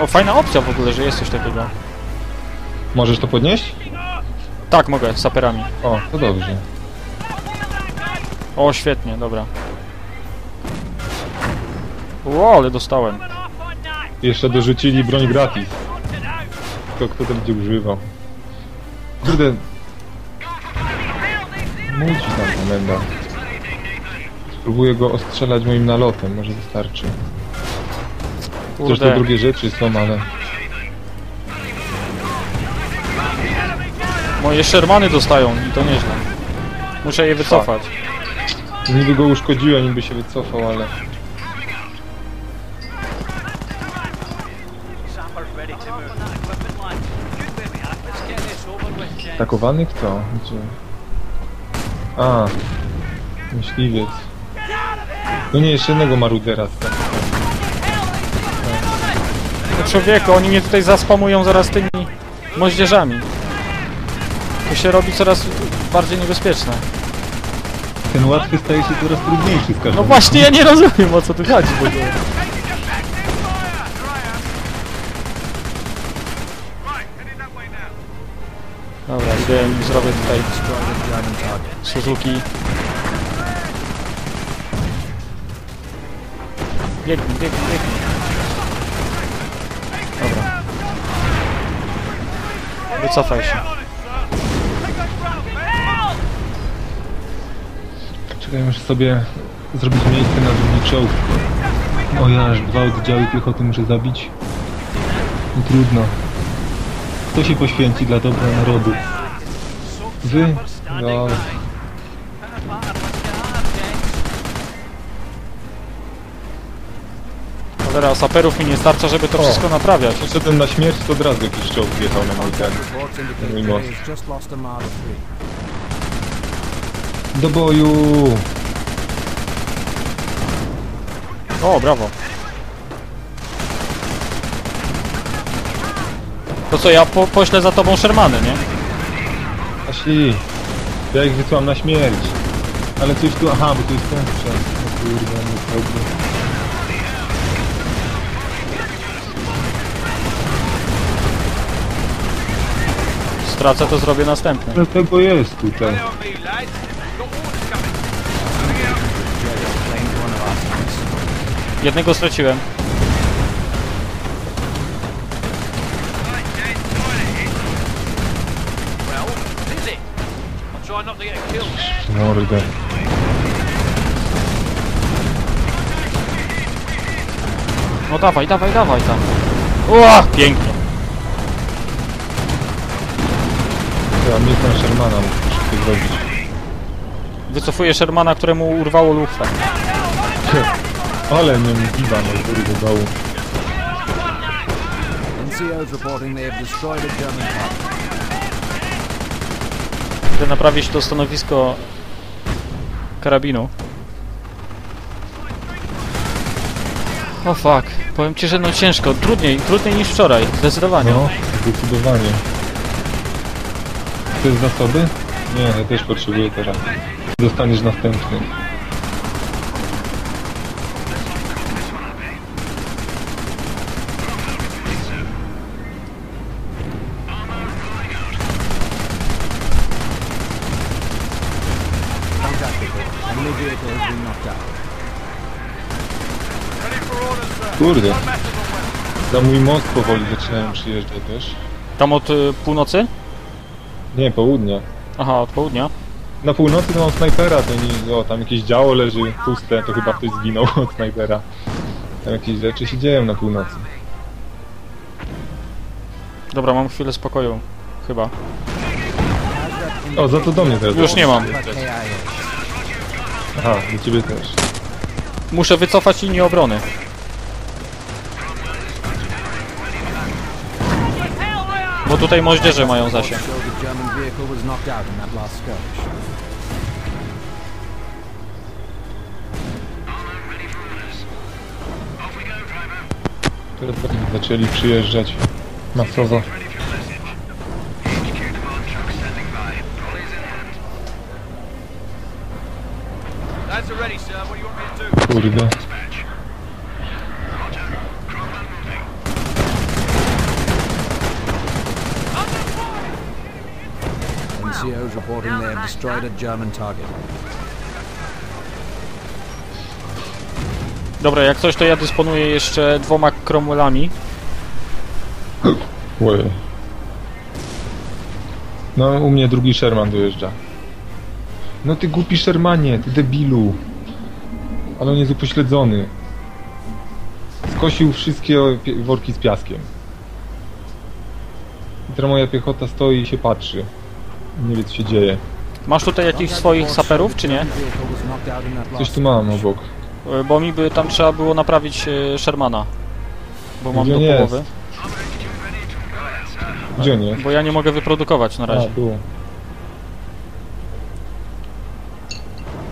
O, fajna opcja w ogóle, że jest coś takiego. Możesz to podnieść? Tak, mogę, z saperami. O, to dobrze. O, świetnie, dobra. Ło, ale dostałem. Jeszcze dorzucili broń gratis. Kto to będzie używał? Kurde. Mój ci tam komenda. Spróbuję go ostrzelać moim nalotem, może wystarczy. Zresztą drugie rzeczy są, ale... Moje Shermany dostają i to nieźle. Muszę je wycofać. Niby go uszkodziłem, niby się wycofał, ale... Atakowany kto? Gdzie? A, myśliwiec. No nie, jeszcze jednego marudera stać. Człowieku, oni mnie tutaj zaspamują zaraz tymi moździerzami. To się robi coraz bardziej niebezpieczne. ten łatwy staje się coraz trudniejszy w każdym. No właśnie, ja nie rozumiem, o co tu chodzi. Dobra, idę i zrobię tutaj Suzuki. Biegnij, biegnij. Dobra. Wycofaj się. Czekaj, muszę sobie zrobić miejsce na drugi czołg. O ja, aż dwa oddziały piechoty muszę zabić. I trudno. Kto się poświęci dla dobra narodu? Wy? No. Teraz saperów mi nie starcza, żeby to wszystko naprawiać. Poszedłem na śmierć, to od razu jakiś czołg wjechał na mój most. Do boju! O, brawo! To co, ja poślę za tobą Shermany, nie? Aśli, ja ich wysłam na śmierć. Ale coś tu... Aha, bo tu jest ten sprzęt. O kurde, nie. Tracę, to zrobię następne. No tego jest tutaj. Jednego straciłem. Mordę. No dawaj, dawaj, dawaj tam. Uah, pięknie. Mnie ten Shermana muszę zrobić. Wycofuję Shermana, któremu urwało lufę. Ale mnie biwa na góry dodało. Chcę naprawić to stanowisko karabinu. O fuck, powiem ci, że no ciężko. Trudniej niż wczoraj. Zdecydowanie. No, zdecydowanie. To jest zasoby? Nie, ja też potrzebuję teraz. Dostaniesz następny. Kurde. Za mój most powoli zaczynają przyjeżdżać też. Tam od północy? Nie, południa. Aha, od południa? Na północy to mam snajpera, to nie... O, tam jakieś działo leży puste, to chyba ktoś zginął od snajpera. Tam jakieś rzeczy się dzieją na północy. Dobra, mam chwilę spokoju. Chyba. O, za to do mnie teraz. Już nie mam. Aha, do ciebie też. Muszę wycofać linię obrony. Bo tutaj moździerze mają zasięg. Teraz zaczęli przyjeżdżać masowo. Kurde. Reporting they have destroyed a German target. Dobra, jak coś to ja dysponuję jeszcze 2 Cromwellami. No u mnie drugi Sherman dojeżdża. No ty głupi Shermanie, ty debilu. Ale on jest upośledzony. Skosił wszystkie worki z piaskiem. I teraz moja piechota stoi i się patrzy. Nie wiem, co się dzieje. Masz tutaj jakichś swoich saperów, czy nie? Coś tu mam obok. Bo mi by tam trzeba było naprawić Shermana. Bo mam do połowy. Gdzie nie? Bo ja nie mogę wyprodukować na razie.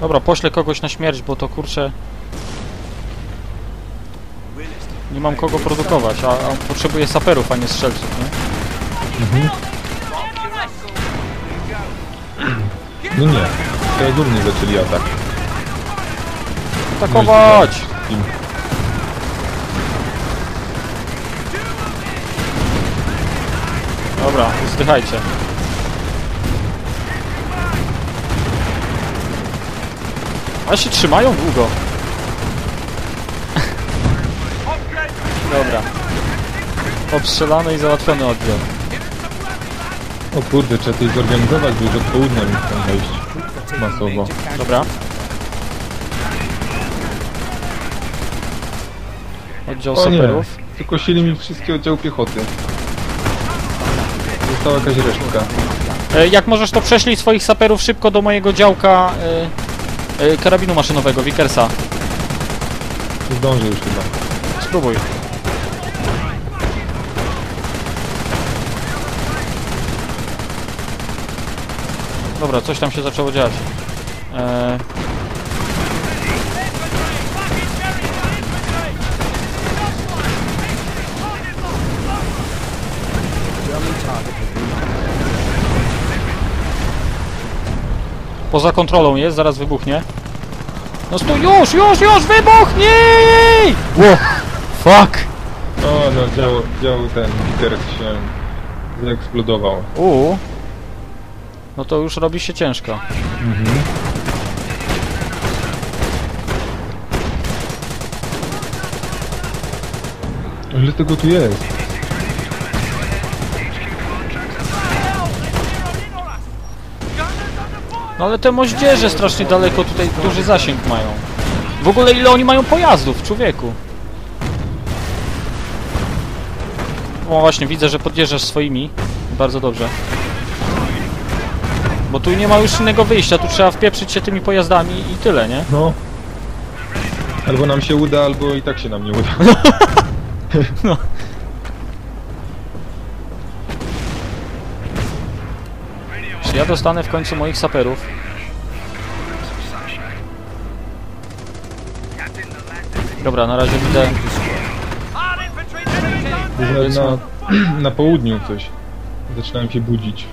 Dobra, poślę kogoś na śmierć, bo to kurczę... Nie mam kogo produkować, a potrzebuję saperów, a nie strzelców, nie? Mhm. No nie. rozumnie zaczęli atak. Atakować! Dobra, zdychajcie. Ale się trzymają długo. Dobra. Obstrzelany i załatwiony oddział. O kurde, trzeba coś zorganizować, bo już od południa mi tam wejść. Masowo. Dobra. Oddział saperów. Tylko sieli mi wszystkie oddział piechoty. Została jakaś resztka. Jak możesz, to prześlij swoich saperów szybko do mojego działka karabinu maszynowego, Vickersa. Zdążę już chyba. Spróbuj. Dobra, coś tam się zaczęło dziać. Poza kontrolą jest, zaraz wybuchnie. No stój, już, wybuchnij! Wow, fuck! O, no dział ten Vickers się zaeksplodował. No to już robi się ciężko. Ile tego tu jest? No ale te moździerze strasznie daleko tutaj duży zasięg mają. W ogóle ile oni mają pojazdów, człowieku? O właśnie, widzę, że podjeżdżasz swoimi. Bardzo dobrze. Bo tu nie ma już innego wyjścia, tu trzeba wpieprzyć się tymi pojazdami i tyle, nie? No. Albo nam się uda, albo i tak się nam nie uda. No. Czy ja dostanę w końcu moich saperów? Dobra, na razie widzę... Na południu coś. Zaczynałem się budzić.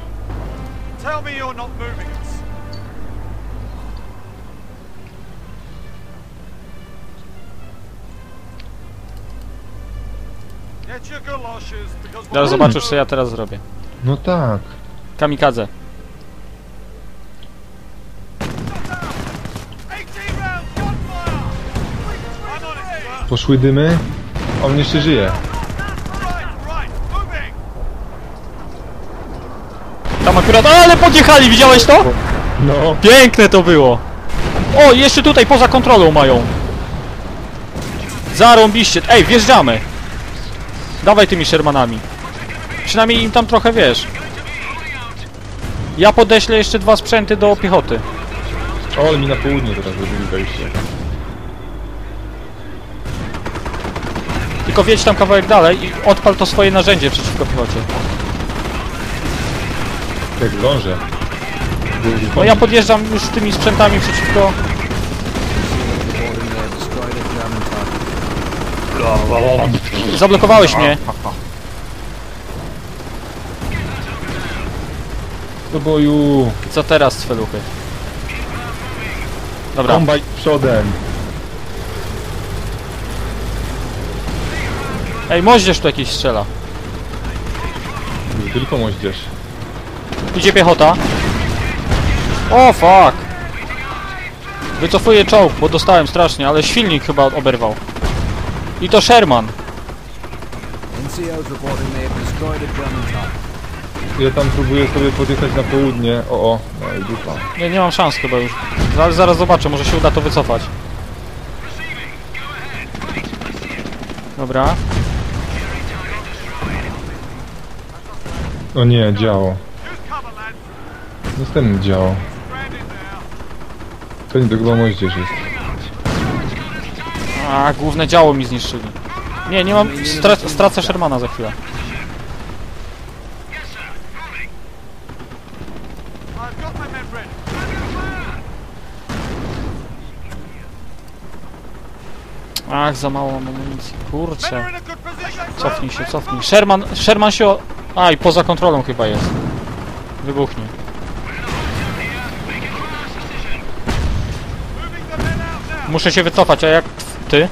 Zaraz zobaczysz, co ja teraz zrobię. No tak. Kamikadze. Poszły dymy. On jeszcze żyje. Tam akurat... Ale podjechali, widziałeś to? No. Piękne to było. O, jeszcze tutaj poza kontrolą mają. Zarąbiście. Ej, wjeżdżamy. Dawaj tymi Shermanami. Przynajmniej im tam trochę, wiesz. Ja podeślę jeszcze dwa sprzęty do piechoty. O, ale mi na południe teraz zrobili wejście. Tylko wjedź tam kawałek dalej i odpal to swoje narzędzie przeciwko piechocie. Tak dążę. No ja podjeżdżam już tymi sprzętami przeciwko... Zablokowałeś mnie. Do boju. Co teraz, cweluchy? Dobra. Kombaj przodem. Ej, moździerz tu jakiś strzela. Nie tylko moździerz. Idzie piechota. O, fuck. Wycofuję czołg, bo dostałem strasznie, ale silnik chyba oberwał. I to Sherman. Ja tam próbuję sobie podjechać na południe. O, no i dupa. Nie, nie mam szans chyba już. Zaraz zobaczę, może się uda to wycofać. Dobra. O nie, działo. Następny dział. To nie, to chyba moździerz jest. A, główne działo mi zniszczyli. Nie, nie mam... Stracę Shermana za chwilę. Ach, za mało mam amunicji. Kurczę. Cofnij się, cofnij. Sherman się... A, i poza kontrolą chyba jest. Wybuchnie. Muszę się wycofać, a jak ty?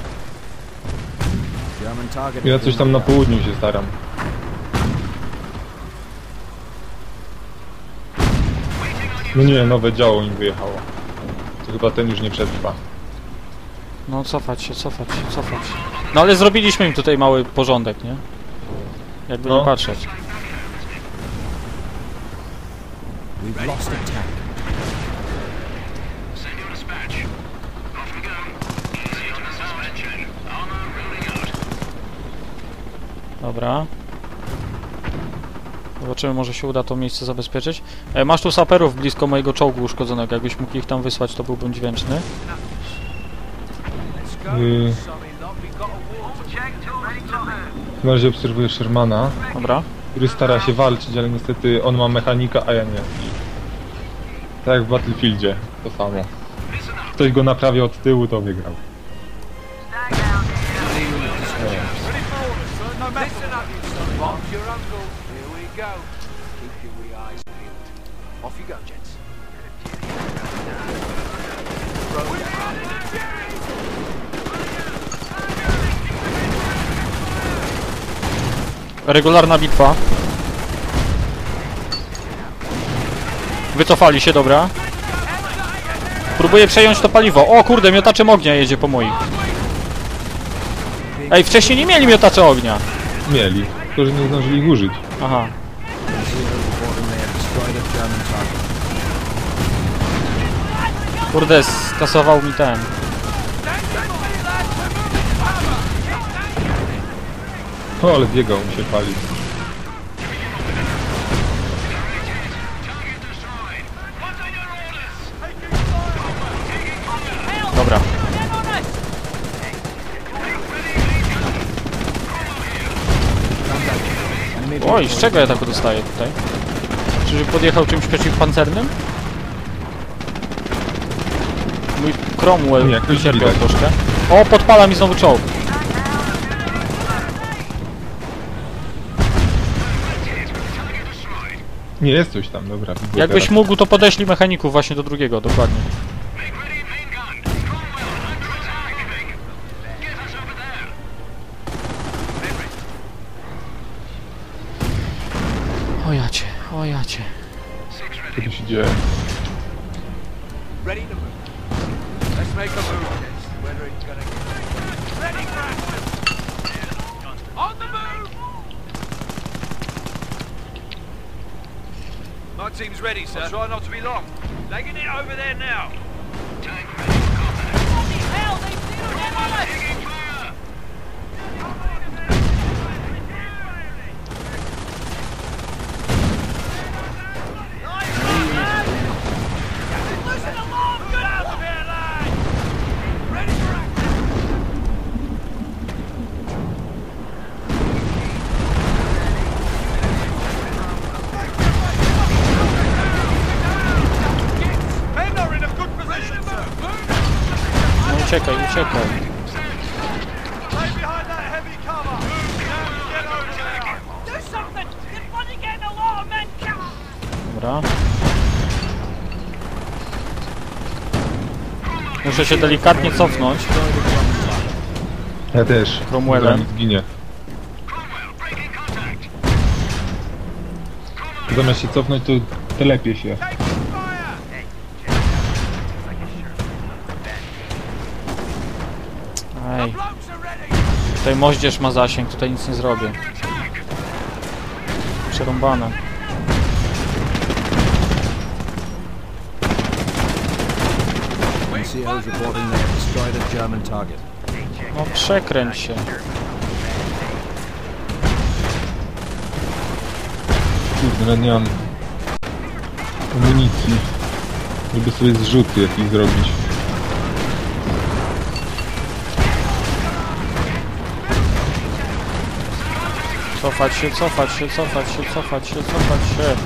Ja coś tam na południu się staram. No nie, nowe działo im wyjechało. To chyba ten już nie przetrwa. No cofać się, cofać się, cofać. No ale zrobiliśmy im tutaj mały porządek, nie? Jakby no. Nie patrzeć. Dobra. Zobaczymy, może się uda to miejsce zabezpieczyć. Masz tu saperów blisko mojego czołgu uszkodzonego. Jakbyś mógł ich tam wysłać, to byłbym wdzięczny. Na razie obserwuję Shermana. Dobra. Który stara się walczyć, ale niestety on ma mechanika, a ja nie. Tak jak w Battlefieldzie, to samo. Ktoś go naprawia od tyłu, to wygrał. Regularna bitwa. Wycofali się, dobra. Próbuję przejąć to paliwo. O kurde, miotaczem ognia jedzie po moich. Ej, wcześniej nie mieli miotacze ognia. Mieli, tylko że nie zdążyli ich użyć. Aha. Kurde, skasował mi ten. O, ale biegał mi się pali. Dobra. Oj, z czego ja tak dostaję tutaj? Czy podjechał czymś przeciwpancernym? Mój Cromwell wycierpiał troszkę. O, podpala mi znowu czołg. Nie, jest coś tam, dobra. Jakbyś teraz mógł, to podeślij mechaników właśnie do drugiego, dokładnie. O ja cię, o ja cię. Co tu się dzieje? My team's ready, sir. Try not to be long. Taking it over there now. Tank ready for combat. What the hell? They still have us! Taking fire! Nice one, lad! Loosen the bomb! Get out of here, lad! Ready for action! Uciekaj, uciekaj. Dobra. Muszę się delikatnie cofnąć. Ja też. Cromwellem. Zginie. Zamiast się cofnąć, to telepie się. Ej. Tutaj moździerz ma zasięg, tutaj nic nie zrobię. Przerąbane. No przekręć się. Kurde, nie mam amunicji, żeby sobie zrzuty jakieś zrobić. Cofać się, cofać się, cofać się, cofać się, cofać się.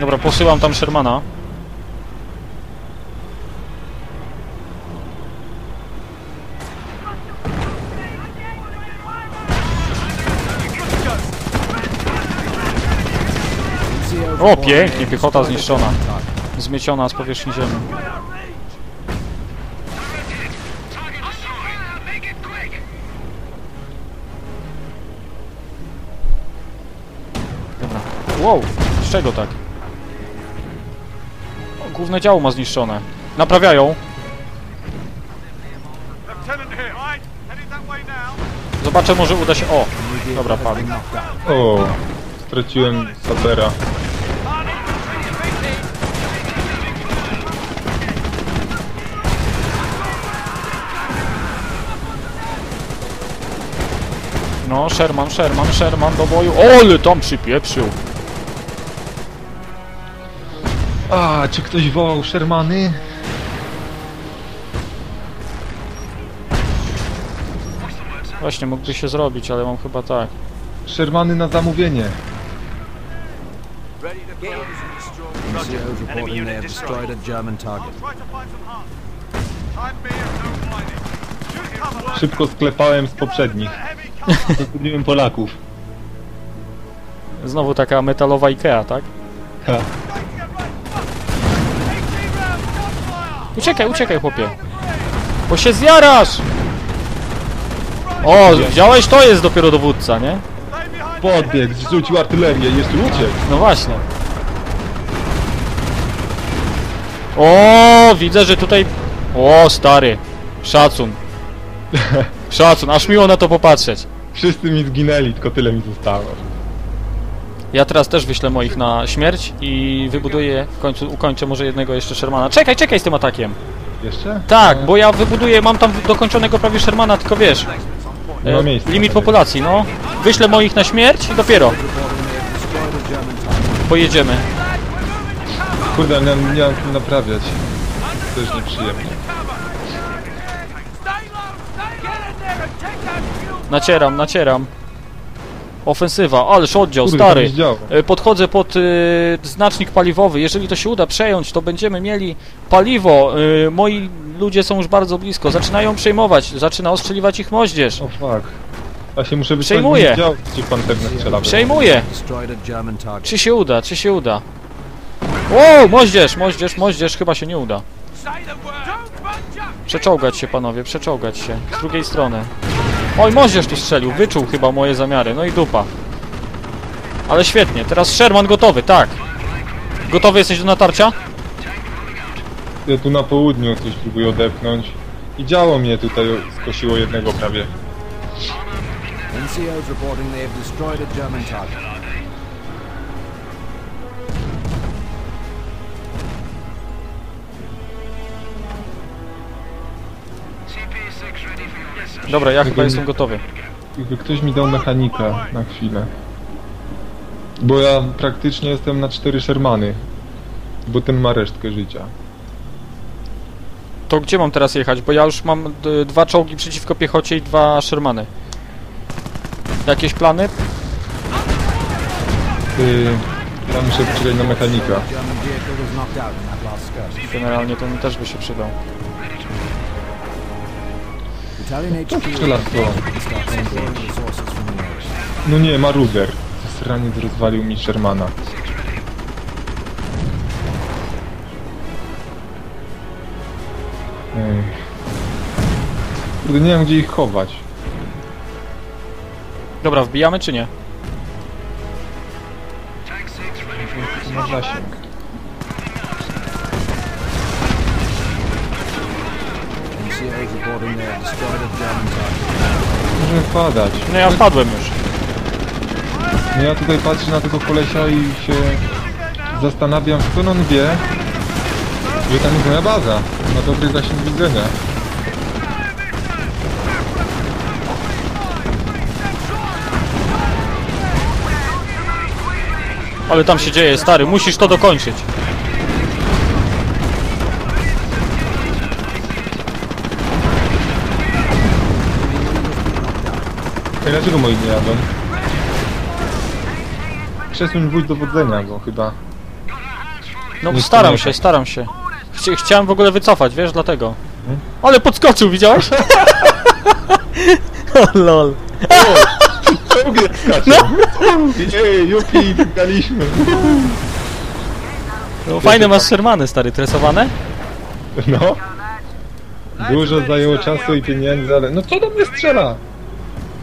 Dobra, posyłam tam Shermana. O, pięknie, piechota zniszczona. Zmieciona z powierzchni ziemi. Dobra. Wow, z czego tak? O, główne działo ma zniszczone. Naprawiają. Zobaczę, może uda się... O! Dobra, padł. O, straciłem sabera. No, Sherman do boju. Ole, tam przypieprzył. A, czy ktoś wołał Shermany? Właśnie, mógłby się zrobić, ale mam chyba tak. Shermany na zamówienie. Szybko sklepałem z poprzednich. Zatrudniłem Polaków. Znowu taka metalowa Ikea, tak? Ha. Uciekaj, uciekaj, chłopie. Bo się zjarasz! O, widziałeś? To jest dopiero dowódca, nie? Podbiegł, zrzucił artylerię, jeszcze uciekł. No właśnie. O, widzę, że tutaj... O, stary. Szacun. Szacun, aż miło na to popatrzeć. Wszyscy mi zginęli, tylko tyle mi zostało. Ja teraz też wyślę moich na śmierć i wybuduję, w końcu ukończę może jednego jeszcze Shermana. Czekaj, czekaj z tym atakiem. Jeszcze? Tak, bo ja wybuduję, mam tam dokończonego prawie Shermana, tylko wiesz... No miejsce, limit populacji, no. Wyślę moich na śmierć i dopiero pojedziemy. Kurde, nie mam tu naprawiać. To jest nieprzyjemne. Nacieram. Ofensywa, ależ oddział, kurde, stary. Podchodzę pod znacznik paliwowy. Jeżeli to się uda przejąć, to będziemy mieli paliwo. Moi ludzie są już bardzo blisko. Zaczynają przejmować. Zaczyna ostrzeliwać ich moździerz. O fuck. Ja się muszę przejmuję. Przejmuję. Czy się uda? Wow, moździerz. Chyba się nie uda. Przeczołgać się, panowie, przeczołgać się. Z drugiej strony. Oj, moździerz tu strzelił, wyczuł chyba moje zamiary, no i dupa. Ale świetnie, teraz Sherman gotowy, tak. Gotowy jesteś do natarcia? Ja tu na południu coś próbuję odepchnąć. I działo mnie tutaj, skosiło jednego prawie. Dobra, ja chyba jestem gotowy. Jakby ktoś mi dał mechanika na chwilę. Bo ja praktycznie jestem na 4 Shermany. Bo ten ma resztkę życia. To gdzie mam teraz jechać? Bo ja już mam 2 czołgi przeciwko piechocie i 2 Shermany. Jakieś plany? Ja muszę wczoraj na mechanika. Generalnie to mi też by się przydał. No nie, Maruder. Zasraniec rozwalił mi Shermana. Kurde, nie wiem gdzie ich chować. Dobra, wbijamy czy nie? Na zasięg. Możemy wpadać. No ja wpadłem już. No ja tutaj patrzę na tego kolesia i się zastanawiam, skąd on wie, że tam jest moja baza. Ma dobry zasięg widzenia. Ale tam się dzieje, stary, musisz to dokończyć. Dlaczego moi nie jadą? Przesuń wóz dowodzenia, bo chyba... No nie staram się. Chciałem w ogóle wycofać, wiesz, dlatego. Hmm? Ale podskoczył, widziałeś? O lol. Czołg skacze. Jupi, wygraliśmy. No fajne masz Shermany, stary, tresowane? No. Dużo zajęło czasu i pieniędzy, ale... No co do mnie strzela?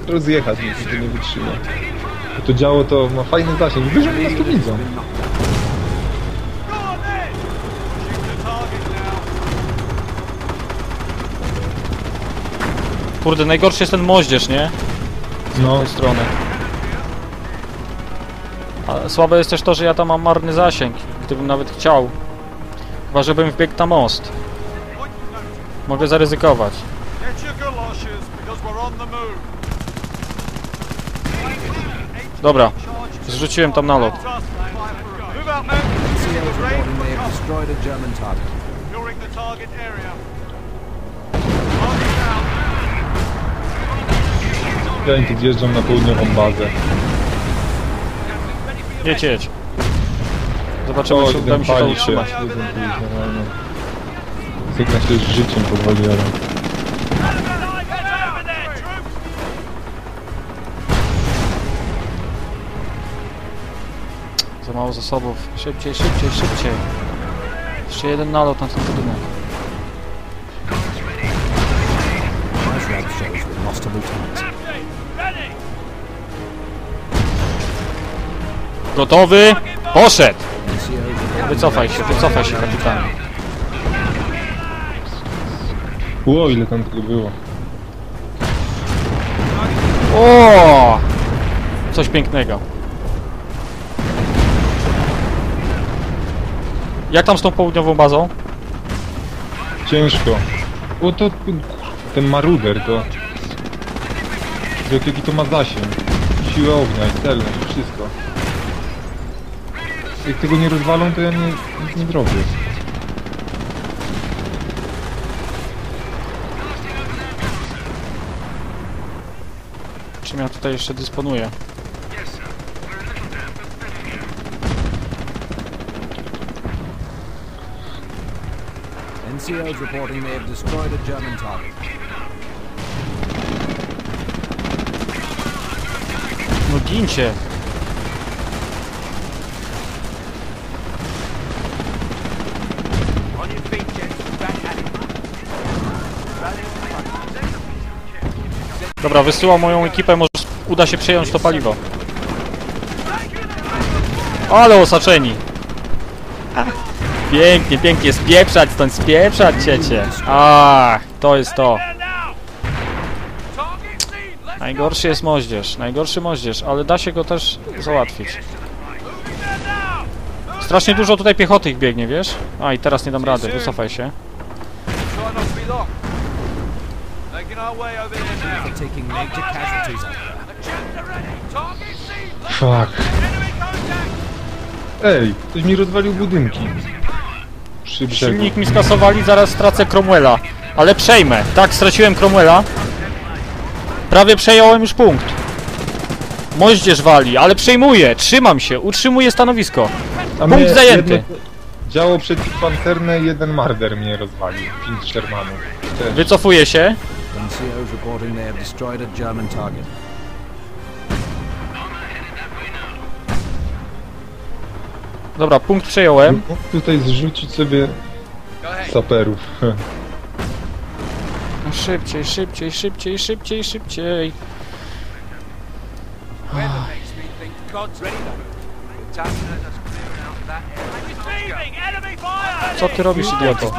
Rozjechać mi się nie wytrzyma. To działo to ma fajny zasięg. Dużo mnie nas tu widzą. Kurde, najgorszy jest ten moździerz, nie? Z tej strony. A słabe jest też to, że ja tam mam marny zasięg. Gdybym nawet chciał. Chyba, żebym wbiegł na most. Mogę zaryzykować. Dobra, zrzuciłem tam nalot. Pięty zjeżdżam na południową bazę. Jedź. Zobaczymy, czy uda mi się to utrzymać. Zygna się z życiem powoli, ale... Za mało zasobów. Szybciej. Jeszcze jeden nalot na ten budynek. Gotowy? Poszedł! Wycofaj się, kapitanie. Ło, ile tam tego było. O! Coś pięknego. Jak tam z tą południową bazą? Ciężko. O, to... Ten maruder to... Jaki to ma zasięg. Siłę ognia i celność, wszystko. Jak tego nie rozwalą, to ja nic nie zrobię. Czym ja tutaj jeszcze dysponuję? NCOs reporting they have destroyed a German target. No gincie! Dobra, wysyłam moją ekipę, może uda się przejąć to paliwo. Ale osaczeni! Pięknie, spieprzać ciecie! Ach, to jest to. Najgorszy jest moździerz, ale da się go też załatwić. Strasznie dużo tutaj piechoty ich biegnie, wiesz? A i teraz nie dam rady, wycofaj się. Fuck. Ej, ktoś mi rozwalił budynki. Przy brzegu. Silnik mi skasowali, zaraz stracę Cromwella. Ale przejmę. Tak, straciłem Cromwella. Prawie przejąłem już punkt. Moździerz wali, ale przejmuję. Trzymam się, utrzymuję stanowisko. Punkt zajęty. Działo przeciwpancerne, jeden marder mnie rozwalił. 5 Shermanów. Wycofuję się. NCOs reporting they have destroyed a German target. Dobra, punkt przejąłem. Mógł tutaj zrzucić sobie saperów. No szybciej. Co ty robisz, idioto?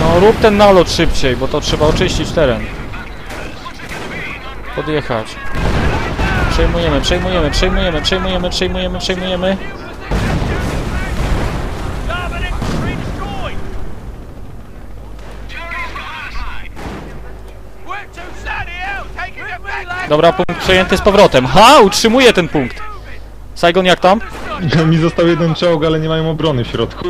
No rób ten nalot szybciej, bo to trzeba oczyścić teren. Podjechać. Przejmujemy. Dobra, punkt przejęty z powrotem. Ha! Utrzymuję ten punkt. Sajgon, jak tam? Mi został jeden czołg, ale nie mają obrony w środku.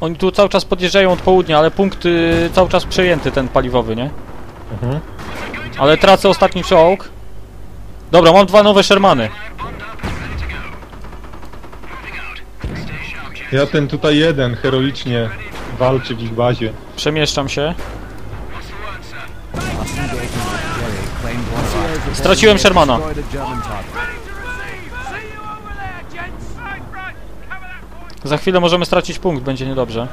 Oni tu cały czas podjeżdżają od południa, ale punkt cały czas przejęty, ten paliwowy, nie? Mhm. Ale tracę ostatni czołg. Dobra, mam dwa nowe Shermany. Ja ten tutaj jeden heroicznie walczy w ich bazie. Przemieszczam się. Straciłem Shermana. Za chwilę możemy stracić punkt, będzie niedobrze.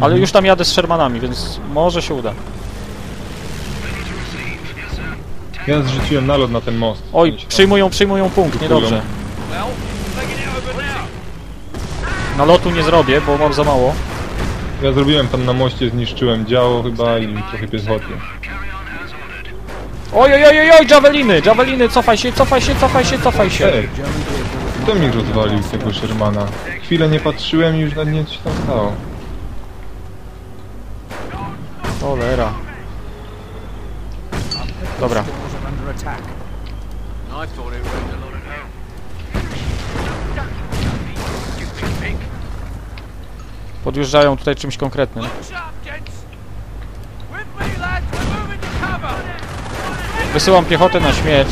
Ale już tam jadę z Shermanami, więc może się uda. Ja zrzuciłem nalot na ten most. Oj, przyjmują punkt, niedobrze. Nalotu nie zrobię, bo mam za mało. Ja zrobiłem tam na moście, zniszczyłem działo chyba i trochę piechoty. Oj, Javeliny, cofaj się. Kto mi rozwalił tego Shermana? Chwilę nie patrzyłem i już na mnie coś tam stało. Cholera. Dobra. Podjeżdżają tutaj czymś konkretnym. Wysyłam piechotę na śmierć.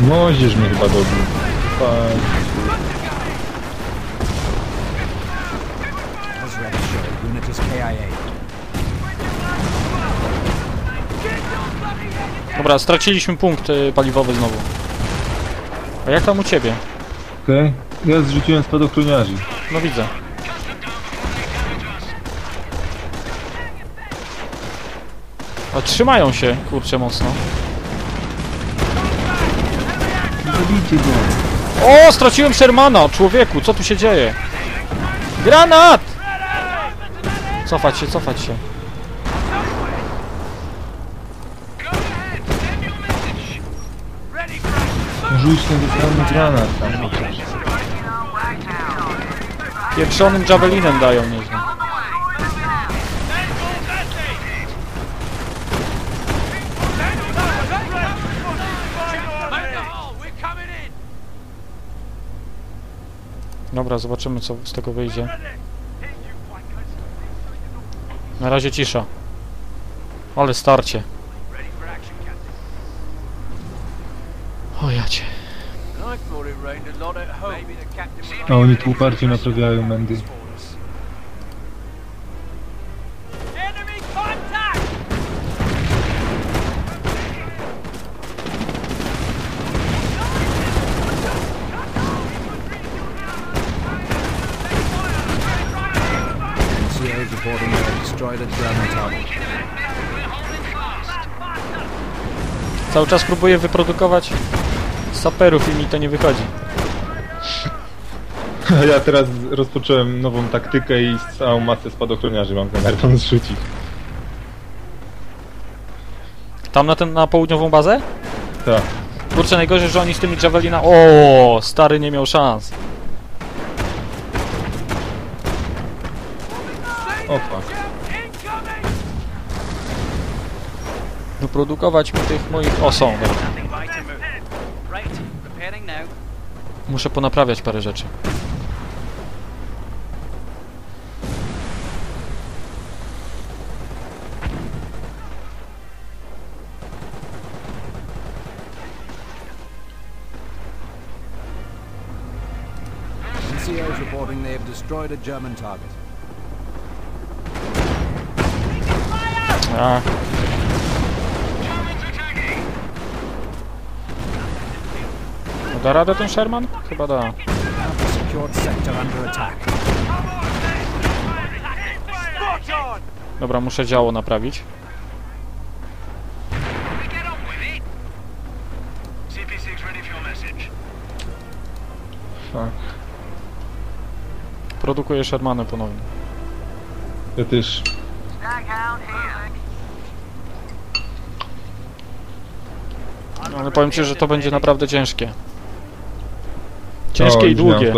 Moździerz mnie chyba dobił. Dobra, straciliśmy punkt paliwowy znowu. A jak tam u ciebie? Okej, ja zrzuciłem spadochroniarzy. No widzę. A trzymają się, kurczę, mocno. O, straciłem Shermana, człowieku, co tu się dzieje? Granat! Cofać się. Rzuć ten wybrany granat tam. Pieprzonym Javelinem dają nieźle. Dobra, zobaczymy co z tego wyjdzie. Na razie cisza. Ale starcie. O jacie. A oni tu uparcie naprawiają mędy. Cały czas próbuję wyprodukować saperów i mi to nie wychodzi. Ja teraz rozpocząłem nową taktykę i całą masę spadochroniarzy mam zamiar tam zrzucić. Tam na południową bazę? Tak. Kurczę, najgorzej, że oni z tymi Javelina... O, stary nie miał szans. O fuck. Wyprodukować mi tych moich... O, są. Muszę ponaprawiać parę rzeczy. NCO's reporting they have destroyed a German target. Da radę ten Sherman? Chyba da. Dobra, muszę działo naprawić. Tak. Produkuję Shermany ponownie. Ja też. Ale powiem ci, że to będzie naprawdę ciężkie. Ciężkie i długie.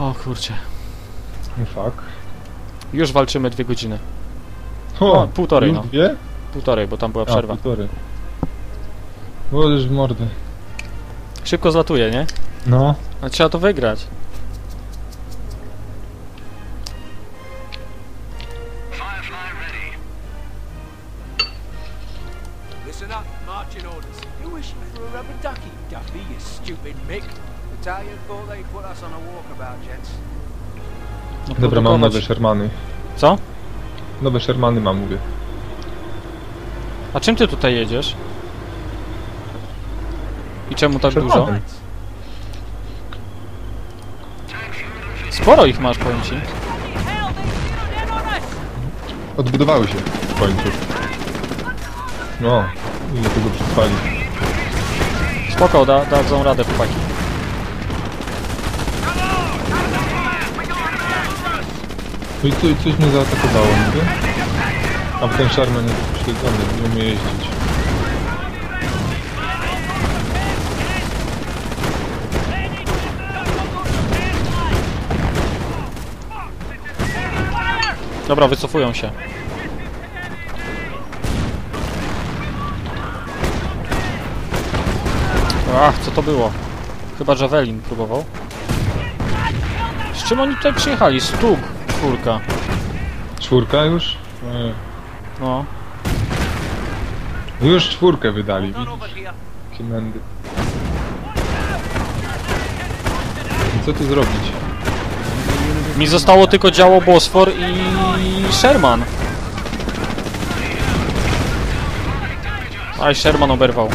O kurczę. Fuck. Już walczymy 2 godziny. O, półtorej, no. Dwie? Półtorej, bo tam była przerwa. Półtorej. Było już w mordy. Szybko zlatuje, nie? No. A trzeba to wygrać. Dobra, mam nowe Shermany. Co? Nowe Shermany mam, mówię. A czym ty tutaj jedziesz? I czemu tak dużo? Sporo ich masz, powiem ci. Odbudowały się w końcu. No, ile tego przetrwali. Spoko, dadzą radę chłopaki. No i coś mnie zaatakowało, mówię. A ten Sherman jest przyśledzony, nie umie jeździć. Dobra, wycofują się. Ach, co to było? Chyba Javelin próbował. Z czym oni tutaj przyjechali? Stuk. Czwórka. Czwórka już? Nie. No. Już czwórkę wydali. Kimendy. I co tu zrobić? Mi zostało tylko działo Bosfor i Sherman. Aj, Sherman oberwał.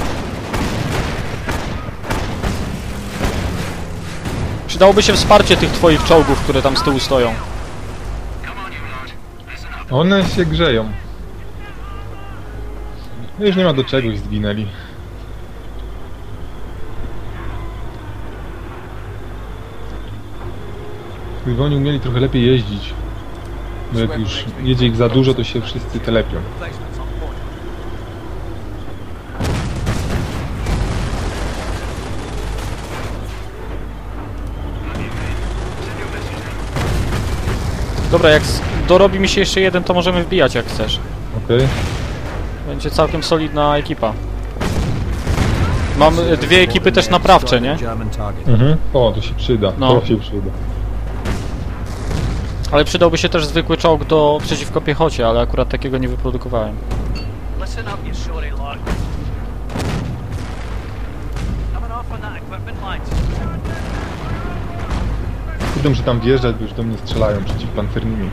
Przydałoby się wsparcie tych twoich czołgów, które tam z tyłu stoją. One się grzeją. Już nie ma do czegoś, zginęli. Gdyby oni umieli trochę lepiej jeździć. Bo jak już jedzie ich za dużo, to się wszyscy telepią. Dobra, jak dorobi mi się jeszcze jeden, to możemy wbijać jak chcesz. Okej. Okay. Będzie całkiem solidna ekipa. Mam 2 ekipy też naprawcze, nie? Mhm. O, to się przyda. No. To się przyda. Ale przydałby się też zwykły czołg do przeciwko piechocie, ale akurat takiego nie wyprodukowałem. Widzę, że tam wjeżdżać, bo już do mnie strzelają przeciwpancernymi.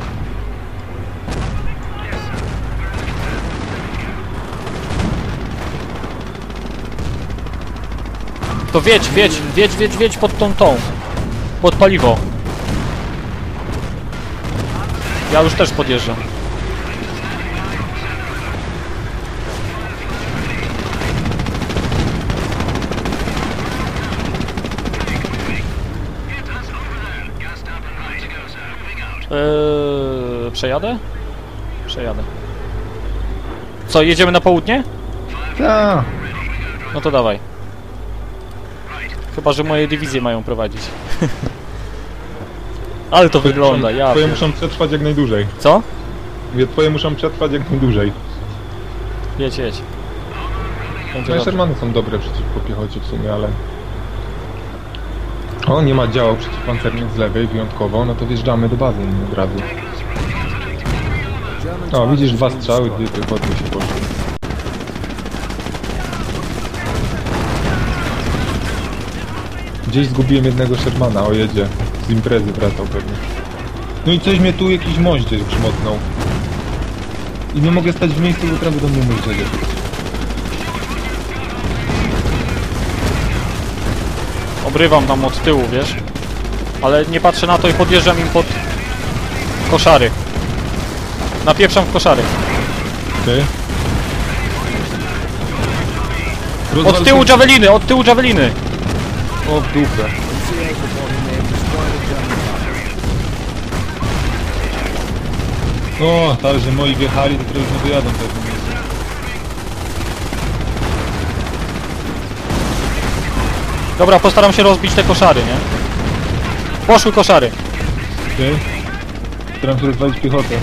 To wiedź pod tą, pod paliwo. Ja już też podjeżdżam. Przejadę? Przejadę. Co, jedziemy na południe? Tak. No to dawaj. Chyba że moje dywizje mają prowadzić. Ale to wygląda, ja... Twoje muszą przetrwać jak najdłużej. Co? Mówię, twoje muszą przetrwać jak najdłużej. Jedź. No Shermany są dobre przeciwko piechocie w sumie, ale... O, nie ma działał przeciwpancernych z lewej wyjątkowo, no to wjeżdżamy do bazy od razu. O, widzisz 2 strzały, gdy wychodnie się poszły. Gdzieś zgubiłem jednego Shermana, o jedzie. Z imprezy wracał pewnie. No i coś mnie tu jakiś moździerz przymocnął. I nie mogę stać w miejscu, bo teraz do mnie moździerz. Obrywam tam od tyłu, wiesz? Ale nie patrzę na to i podjeżdżam im pod koszary. Napieprzam w koszary. Ty? Od tyłu Javeliny! O w dupę. O, tak, że moi wjechali, to już nie dojadą pewnie. Dobra, postaram się rozbić te koszary, nie? Poszły koszary. Okej. Staram się rozwalić piechotę.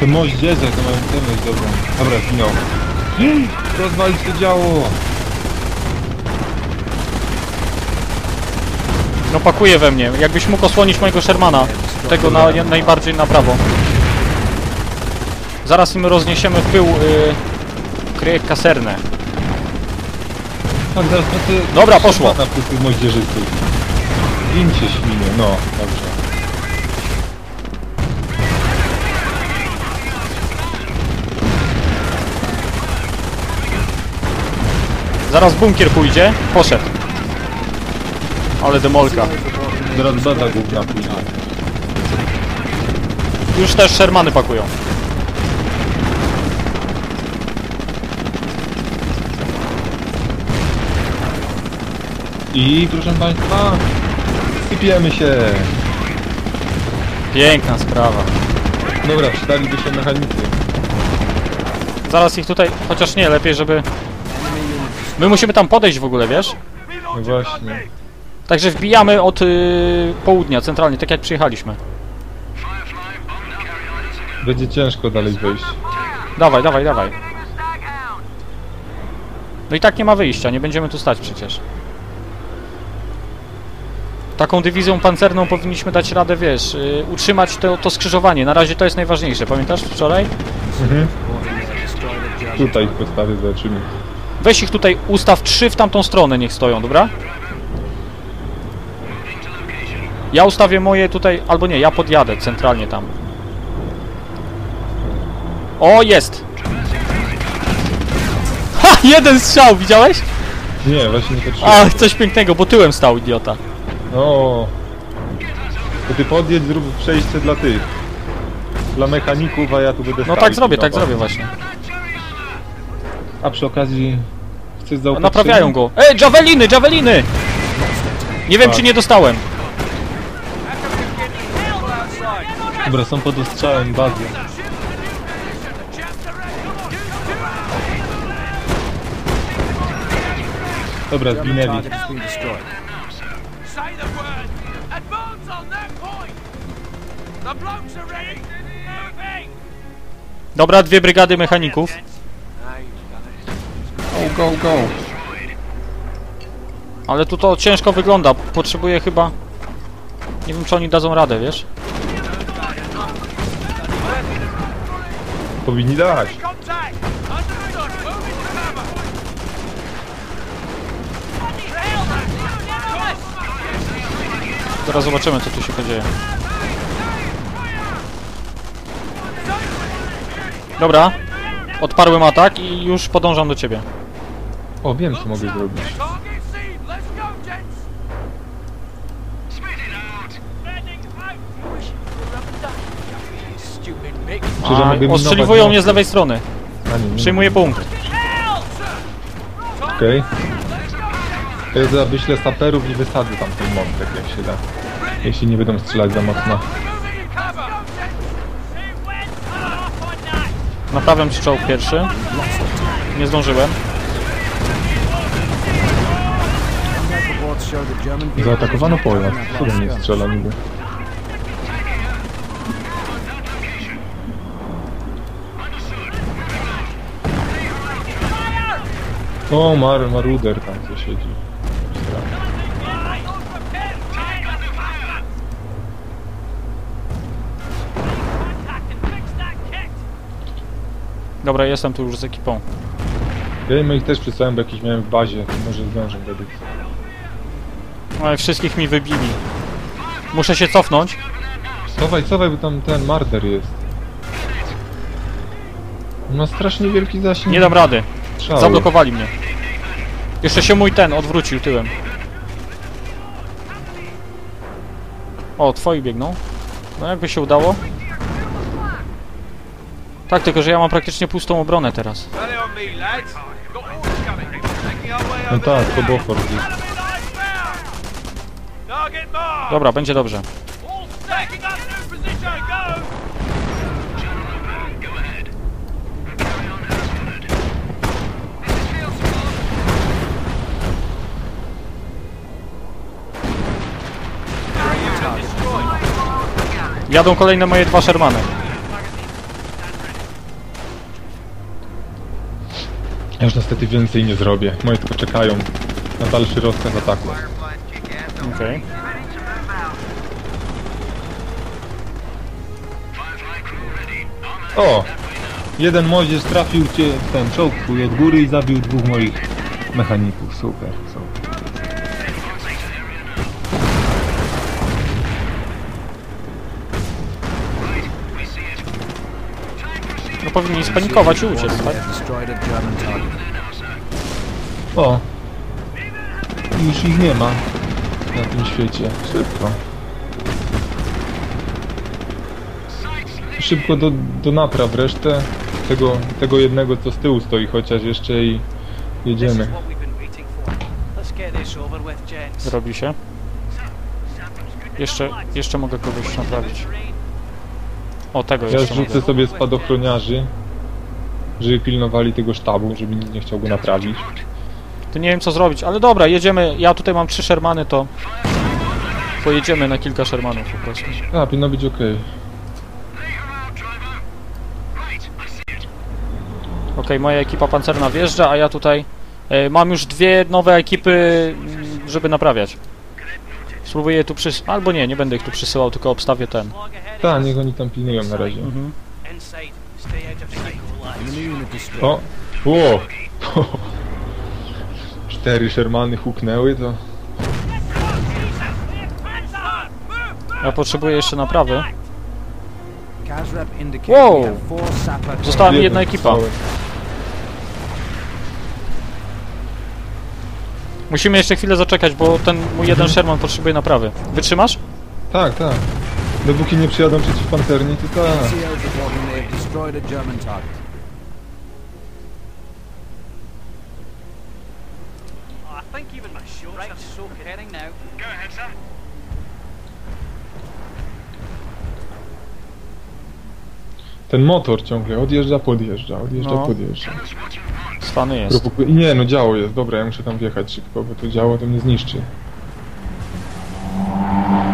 To mość jeżdża, to mają cenność dobrą. Dobra, zginął. Rozwalić to działo. No pakuje we mnie. Jakbyś mógł osłonić mojego Shermana. Tego najbardziej na prawo. Zaraz im rozniesiemy w pył kryje kaserne. Tak, zaraz to dobra, poszło. Wincie śminie, no, dobrze. Zaraz bunkier pójdzie. Poszedł. Ale demolka. Zaraz bada główna pójdzie. Już też Shermany pakują. I proszę Państwa, sypiemy się. Piękna sprawa. Dobra, przydaliby się mechanicy. Zaraz ich tutaj, chociaż nie, lepiej żeby... My musimy tam podejść w ogóle, wiesz? No właśnie. Także wbijamy od południa, centralnie, tak jak przyjechaliśmy. Będzie ciężko dalej wejść. Dawaj, dawaj, dawaj. No i tak nie ma wyjścia, nie będziemy tu stać przecież. Taką dywizją pancerną powinniśmy dać radę, wiesz, utrzymać to skrzyżowanie. Na razie to jest najważniejsze, pamiętasz wczoraj? Mhm. Tutaj postawy zobaczymy. Weź ich tutaj, ustaw 3 w tamtą stronę, niech stoją, dobra? Ja ustawię moje tutaj, albo nie, ja podjadę centralnie tam. O, jest! Ha! Jeden strzał, widziałeś? Nie, właśnie nie patrzyłem. A, coś pięknego, bo tyłem stał, idiota. No, to ty podjedź, zrób przejście dla tych, dla mechaników, a ja tu będę. No tak zrobię właśnie. A przy okazji chcesz zaopatrzenie? Naprawiają go. Ej, Javeliny, Javeliny! Nie wiem czy nie dostałem. Dobra, są pod ostrzałem bazy. Dobra, zginęli. Dobra, 2 brygady mechaników. Go, go, go. Ale tu to ciężko wygląda. Potrzebuję chyba... Nie wiem, czy oni dadzą radę, wiesz? Powinni dać. Teraz zobaczymy, co tu się dzieje. Dobra, odparłem atak i już podążam do ciebie. O, wiem, co mogę zrobić. Ostrzeliwują mnie z lewej strony. Przyjmuję punkt. Okej. Ja wyślę saperów i wysadzę tam ten mątek, jak się da. Jeśli nie będą strzelać za mocno. Naprawiam ci czołg pierwszy. Nie zdążyłem. Zaatakowano pojazd. Chyba nie strzela niby. O, Maruder tam co siedzi. Dobra, jestem tu już z ekipą. Ja ich też przysłałem, bo jakiś miałem w bazie. Może zdążę wtedy. Ale wszystkich mi wybili. Muszę się cofnąć. Cofaj, cofaj, bo tam ten Marder jest. No strasznie wielki zasięg. Nie dam rady. Szały. Zablokowali mnie. Jeszcze się mój ten odwrócił tyłem. O, twoi biegną. No jakby się udało. Tak, tylko że ja mam praktycznie pustą obronę teraz. No tak, to Bofors. Dobra, będzie dobrze. Jadą kolejne moje dwa Shermany. Ja już niestety więcej nie zrobię. Moi tylko czekają na dalszy rozkaz ataku. Okej. O! Jeden moździerz trafił cię w ten czołg i od góry i zabił dwóch moich mechaników. Super, super. No powinni spanikować i uciec, tak? O! Już ich nie ma na tym świecie. Szybko. Szybko do napraw resztę tego jednego, co z tyłu stoi chociaż jeszcze i jedziemy. Robi się. Jeszcze mogę kogoś naprawić. O, tego ja jeszcze rzucę sobie spadochroniarzy, żeby pilnowali tego sztabu, żeby nikt nie chciał go naprawić. To nie wiem co zrobić, ale dobra, jedziemy. Ja tutaj mam 3 Shermany, to pojedziemy na kilka Shermanów po prostu. A, powinno być ok. Ok, moja ekipa pancerna wjeżdża, a ja tutaj mam już dwie nowe ekipy, żeby naprawiać. Spróbuję tu przysyłać, albo nie będę ich tu przysyłał, tylko obstawię ten. Tak, niech oni tam pilnują na razie. Mhm. O! Ło! 4 Shermany huknęły, to... Ja potrzebuję jeszcze naprawy. Wow! Została mi jedna ekipa. Musimy jeszcze chwilę zaczekać, bo ten mój jeden Sherman potrzebuje naprawy. Wytrzymasz? Tak, tak. Dopóki nie przyjadą przeciw pancerni, to tak. Ten motor ciągle odjeżdża, podjeżdża. Stany jest. Nie, no działo jest. Dobra, ja muszę tam wjechać szybko, bo to działo to mnie zniszczy.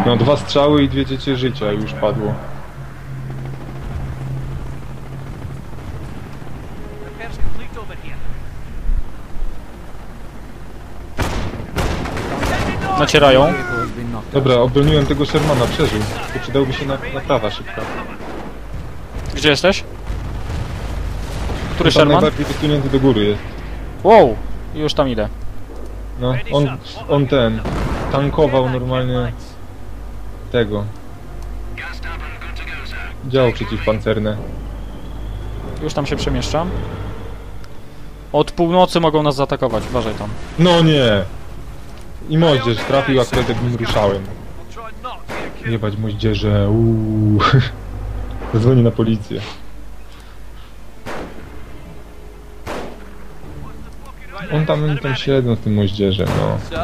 No, 2 strzały i 2 dzieci życia już padło. Nacierają. Dobra, obroniłem tego Shermana, przeżył. To przydałby się naprawa szybka. Gdzie jesteś? Który Sherman? Najbardziej wysunięty do góry jest. Wow! Już tam idę. No, on ten... tankował normalnie... tego. Działo przeciwpancerne. Już tam się przemieszczam. Od północy mogą nas zaatakować, uważaj tam. No nie! I moździerz trafił, akurat jak nim ruszałem. Jebać moździerze, uuuu. Zadzwonię na policję. On tam siedzą z tym moździerzem, no.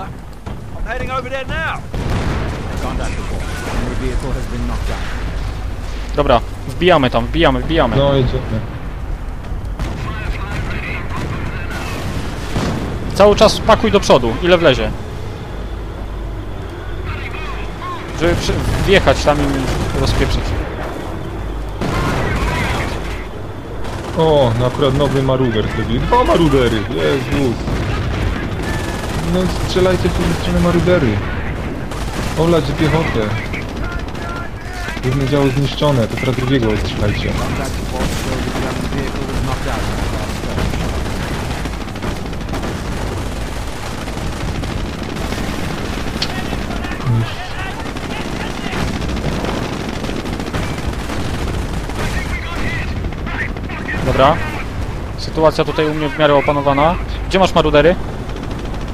Dobra, wbijamy tam, wbijamy. No idzie. Cały czas pakuj do przodu, ile wlezie. Żeby wjechać tam i rozpieprzyć. O, no akurat nowy maruder zrobił. 2 marudery, Jezus. No strzelajcie w tą stronę marudery. Olać piechotę. Główne działo zniszczone, to teraz drugiego strzelajcie. Dobra. Sytuacja tutaj u mnie w miarę opanowana. Gdzie masz marudery?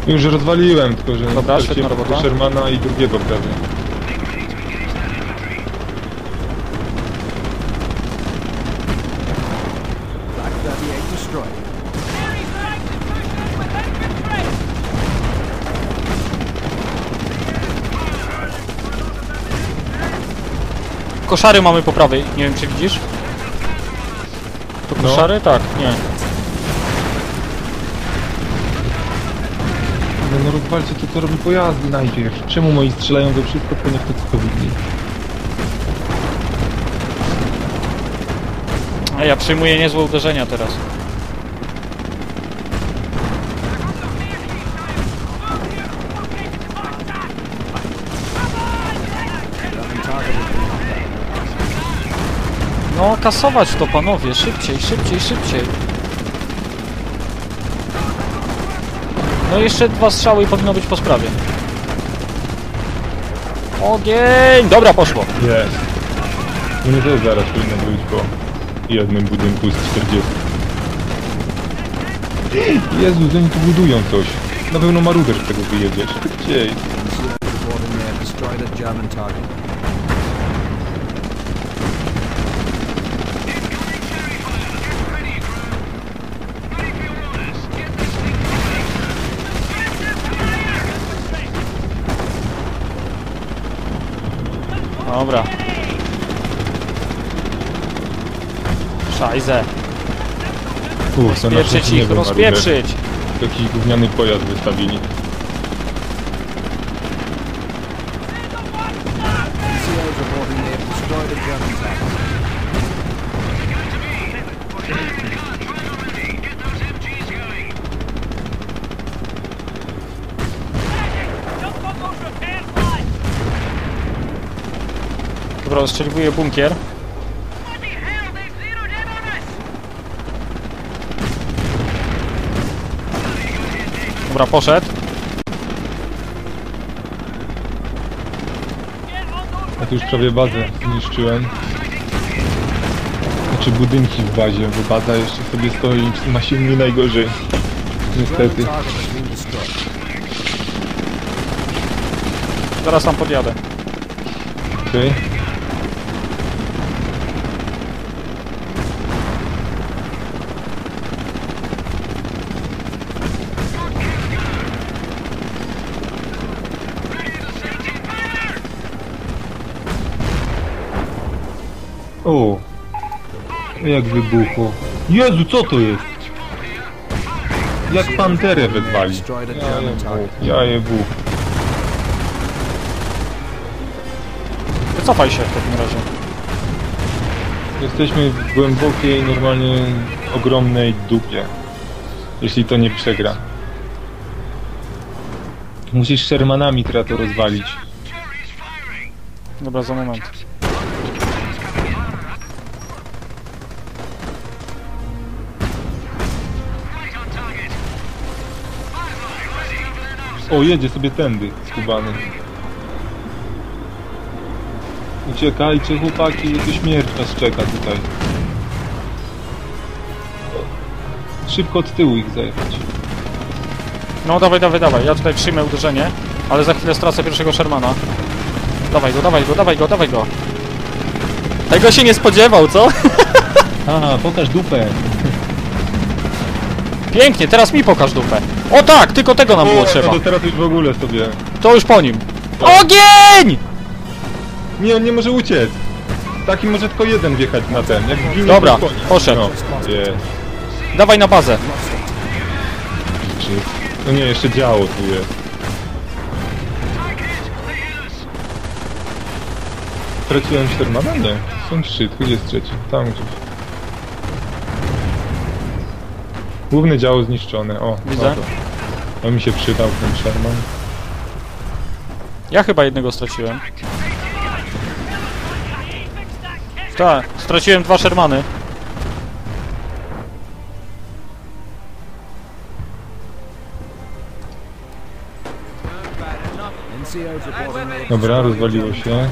Już rozwaliłem, tylko że... Dobra, świetna robota. Shermana i drugiego prawie. Koszary mamy po prawej, nie wiem czy widzisz? To koszary? No. Tak, nie. No rozwalcie to, co robi pojazdy najpierw. Czemu moi strzelają we wszystko, ponieważ to co widzi? A ja przyjmuję niezłe uderzenia teraz. No, kasować to, panowie, szybciej, szybciej, szybciej. No jeszcze dwa strzały i powinno być po sprawie. Ogień! Dobra, poszło. Jest. No to zaraz powinno być po jednym budynku z 40. Jezu, oni tu budują coś. Na pewno Maruder z tego wyjedziesz. Szybciej. Dobra. Szajze. Rozpieprzyć ich, rozpieprzyć! Taki gówniany pojazd wystawili. Rozstrzeliwuję bunkier. Dobra, poszedł. Ja tu już prawie bazę zniszczyłem. Znaczy budynki w bazie, bo baza jeszcze sobie stoi i ma się mnie najgorzej. Niestety. Zaraz tam podjadę. Okej. Okay. O, jak wybuchło. Jezu, co to jest? Jak panterę wywali. Ja je buch. Wycofaj się w takim razie. Jesteśmy w głębokiej, normalnie ogromnej dupie. Jeśli to nie przegra. Musisz Shermanami krato rozwalić. Dobra, za moment. O, jedzie sobie tędy, skubany. Uciekajcie, chłopaki, to śmierć nas czeka tutaj. Szybko od tyłu ich zajechać. No, dawaj, dawaj, dawaj. Ja tutaj przyjmę uderzenie, ale za chwilę stracę pierwszego Shermana. Dawaj go, dawaj go, dawaj go, dawaj go. Tego się nie spodziewał, co? Aha, pokaż dupę. Pięknie, teraz mi pokaż dupę. O tak, tylko tego nam było trzeba. No to teraz już w ogóle sobie. To już po nim. OGIEń! Nie, on nie może uciec. Taki może tylko jeden wjechać na ten. Jak dobra, poszedł. No, jest. Dawaj na bazę. No nie, jeszcze działo tu jest. Straciłem 4 mana? Nie. Są 3, gdzie jest trzeci? Tam gdzieś. Główny dział zniszczony, o. Widzę. To mi się przydał ten Sherman. Ja chyba jednego straciłem. Tak, straciłem 2 Shermany. Dobra, rozwaliło się.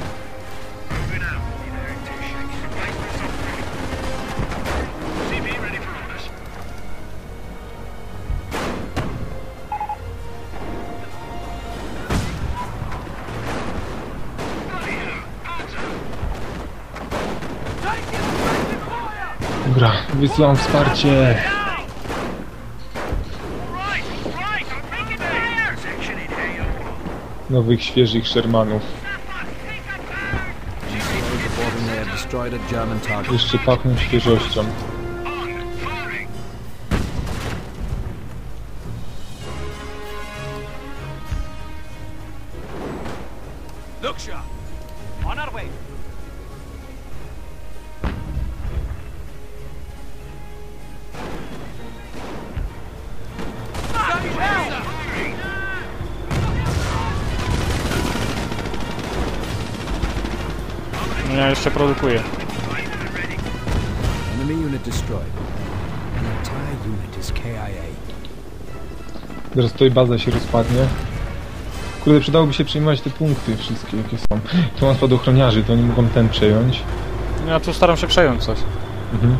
Dobra, wysyłam wsparcie. Nowych, świeżych Shermanów. Jeszcze pachną świeżością. ona jeszcze produkuje. Teraz tutaj baza się rozpadnie. Kurde, przydałoby się przyjmować te punkty wszystkie, jakie są. Tu mam spadochroniarzy, to oni mogą ten przejąć. Ja tu staram się przejąć coś. Mhm.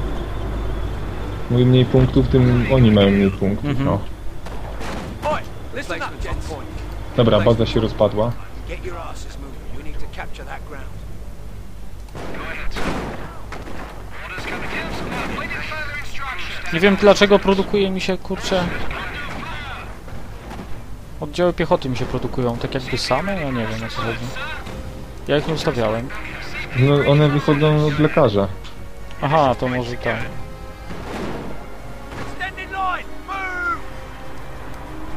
Mój mniej punktów, tym oni mają mniej punktów, mhm. No. Dobra, baza się rozpadła. Nie wiem dlaczego produkuje mi się, kurczę... Oddziały piechoty mi się produkują, tak jakby same? Ja nie wiem, o co chodzi. Ja ich nie ustawiałem. No, one wychodzą od lekarza. Aha, to może tak.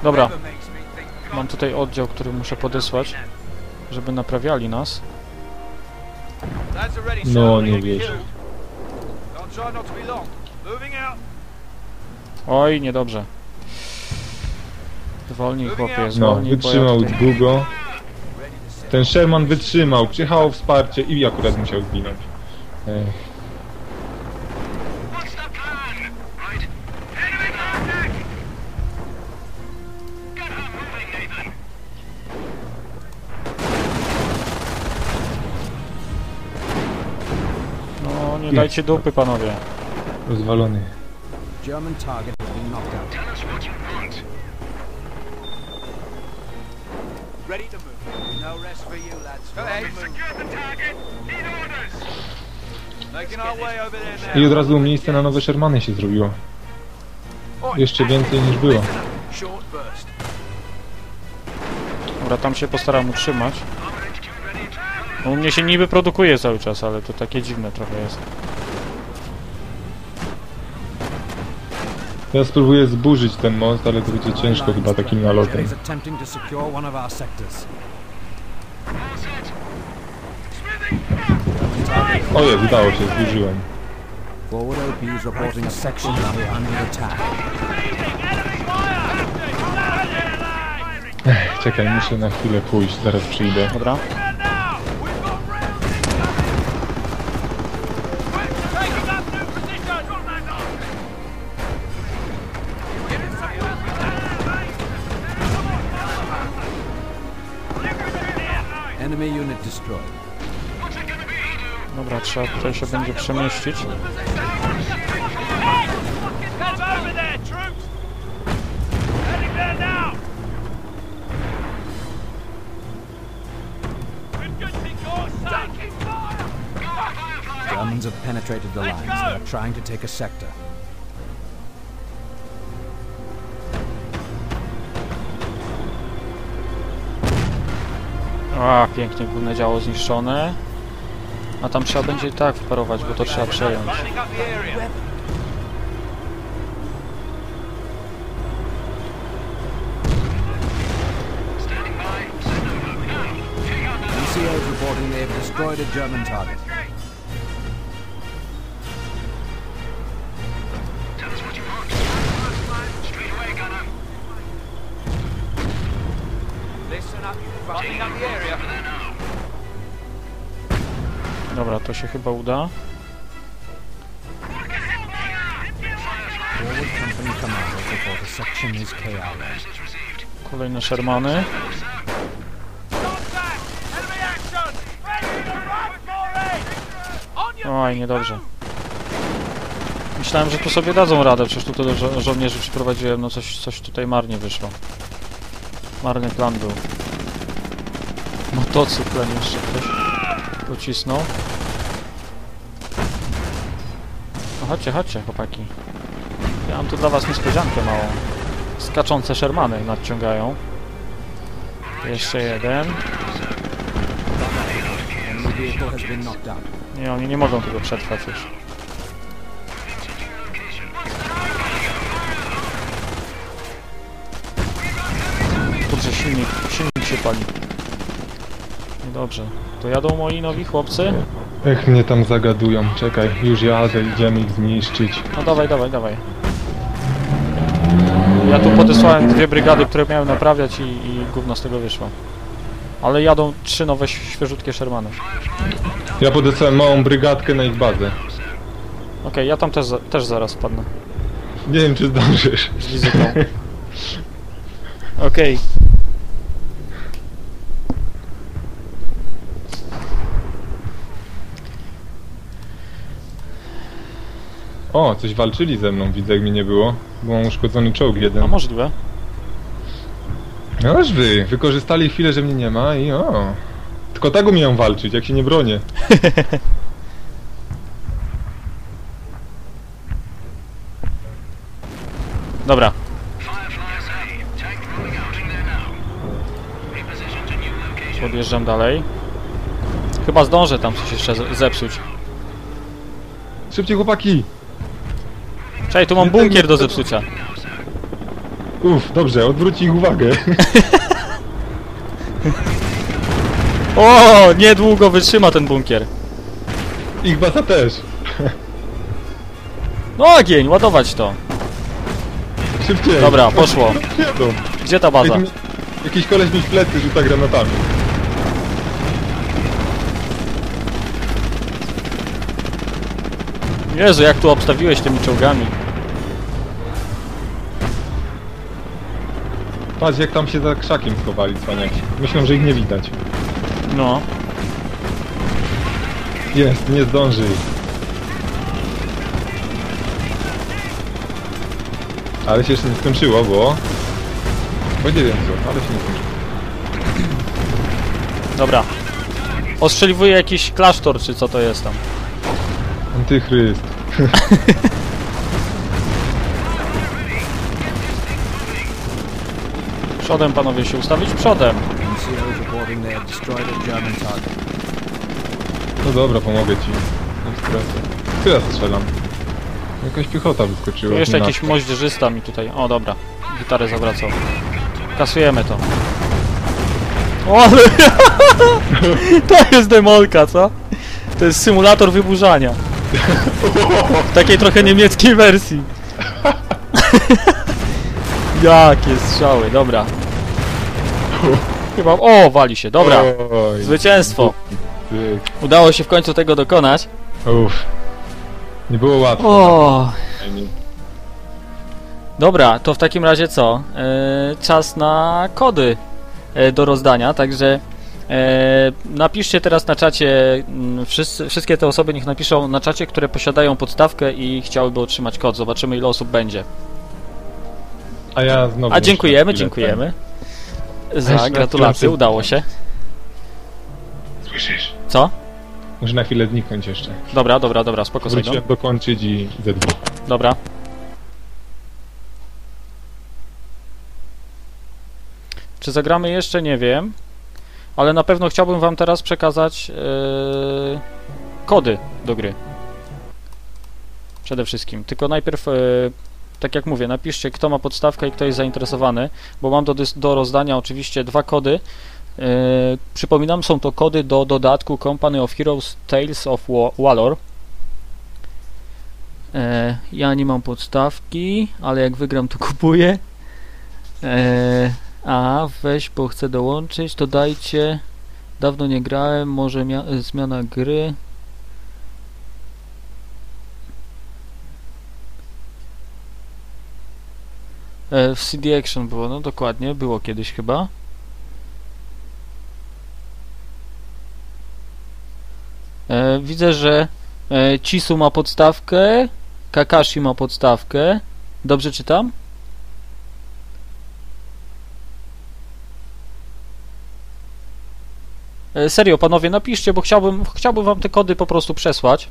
Dobra. Mam tutaj oddział, który muszę podesłać, żeby naprawiali nas. No, nie wierzę. Oj, niedobrze. Wolniej, chłopie, no, wytrzymał długo. Ten Sherman wytrzymał, przyjechało wsparcie i akurat musiał zginąć. Ech. No, nie dajcie dupy, panowie. Rozwalony. I od razu miejsce na nowe Shermany się zrobiło. Jeszcze więcej niż było. Dobra, tam się postaram utrzymać. No, u mnie się niby produkuje cały czas, ale to takie dziwne trochę jest. Ja spróbuję zburzyć ten most, ale to będzie ciężko chyba takim nalotem. Oje, udało się, zburzyłem. Czekaj, muszę na chwilę pójść, zaraz przyjdę. Dobra. Dobra, trzeba tutaj się będzie przemieścić. Germans have penetrated the lines and are trying to take a sector. A, pięknie, główne działo zniszczone. A tam trzeba będzie i tak wparować, bo to trzeba przejąć. Dobra, to się chyba uda. Kolejne Shermany. Oj, niedobrze. Myślałem, że tu sobie dadzą radę, przecież tu to żołnierzy przyprowadziłem, no coś tutaj marnie wyszło. Marny plan był. Motocyklem jeszcze ktoś pocisnął. No chodźcie, chodźcie, chłopaki. Ja mam tu dla was niespodziankę małą. Skaczące Shermany nadciągają. Jeszcze jeden. Nie, oni nie mogą tego przetrwać już. Dobrze, silnik się pali. Dobrze, to jadą moi nowi chłopcy? Ech, mnie tam zagadują, czekaj, już jadę, idziemy ich zniszczyć. No dawaj, dawaj, dawaj. Ja tu podesłałem dwie brygady, które miałem naprawiać i gówno z tego wyszło. Ale jadą trzy nowe, świeżutkie Shermany. Ja podesłałem małą brygadkę na ich bazę. Okej, ja tam też zaraz wpadnę. Nie wiem, czy zdążysz. Widzę to. Okej. O, coś walczyli ze mną, widzę, jak mi nie było. Bo mam uszkodzony czołg jeden. A możliwe. Możliwe. Wykorzystali chwilę, że mnie nie ma i o. Tylko tak umieją walczyć, jak się nie bronię. Dobra. Podjeżdżam dalej. Chyba zdążę tam coś jeszcze zepsuć. Szybciej, chłopaki! Czekaj, tu mam bunkier do zepsucia. Uff, dobrze, odwróć ich uwagę. O, niedługo wytrzyma ten bunkier. Ich baza też. No ogień, ładować to. Szybciej. Dobra, poszło. Gdzie ta baza? Jakiś koleś mi w plecy rzuca granatami. Jezu, jak tu obstawiłeś tymi czołgami? Patrz, jak tam się za krzakiem schowali, cwaniaki. Myślę, że ich nie widać. No. Jest, nie zdążyj. Ale się jeszcze nie skończyło, bo... Bo nie wiem co, ale się nie skończyło. Dobra. Ostrzeliwuje jakiś klasztor, czy co to jest tam? Antychryst. Przodem, panowie, się ustawić przodem. No dobra, pomogę ci. Tyle strzelam. Jakaś piechota wyskoczyła. Tu jeszcze jakiś moździerzysta mi tutaj. O, dobra. Gitarę zawracał. Kasujemy to. O, ale... To jest demolka, co? To jest symulator wyburzania. W takiej trochę niemieckiej wersji. Jakie strzały, dobra. Chyba... O, wali się, dobra. Zwycięstwo. Udało się w końcu tego dokonać. Uff. Nie było łatwo. O. Dobra, to w takim razie co? Czas na kody do rozdania, także... napiszcie teraz na czacie, wszystkie te osoby niech napiszą na czacie, które posiadają podstawkę i chciałyby otrzymać kod. Zobaczymy, ile osób będzie. A ja znowu. A dziękujemy, dziękujemy. Za gratulacje, udało się. Słyszysz? Co? Może na chwilę zniknąć jeszcze. Dobra, dobra, dobra, spoko. Wróciłem dokończyć i Z2. Dobra. Czy zagramy jeszcze? Nie wiem. Ale na pewno chciałbym wam teraz przekazać kody do gry. Przede wszystkim. Tylko najpierw, tak jak mówię, napiszcie, kto ma podstawkę i kto jest zainteresowany, bo mam do rozdania oczywiście dwa kody. Przypominam, są to kody do dodatku Company of Heroes Tales of Valor. Ja nie mam podstawki, ale jak wygram, to kupuję. A, weź, bo chcę dołączyć, to dajcie. Dawno nie grałem, może zmiana gry. W CD Action było, no dokładnie, było kiedyś chyba. Widzę, że Cisu ma podstawkę, Kakashi ma podstawkę. Dobrze czytam? Serio, panowie, napiszcie, bo chciałbym wam te kody po prostu przesłać.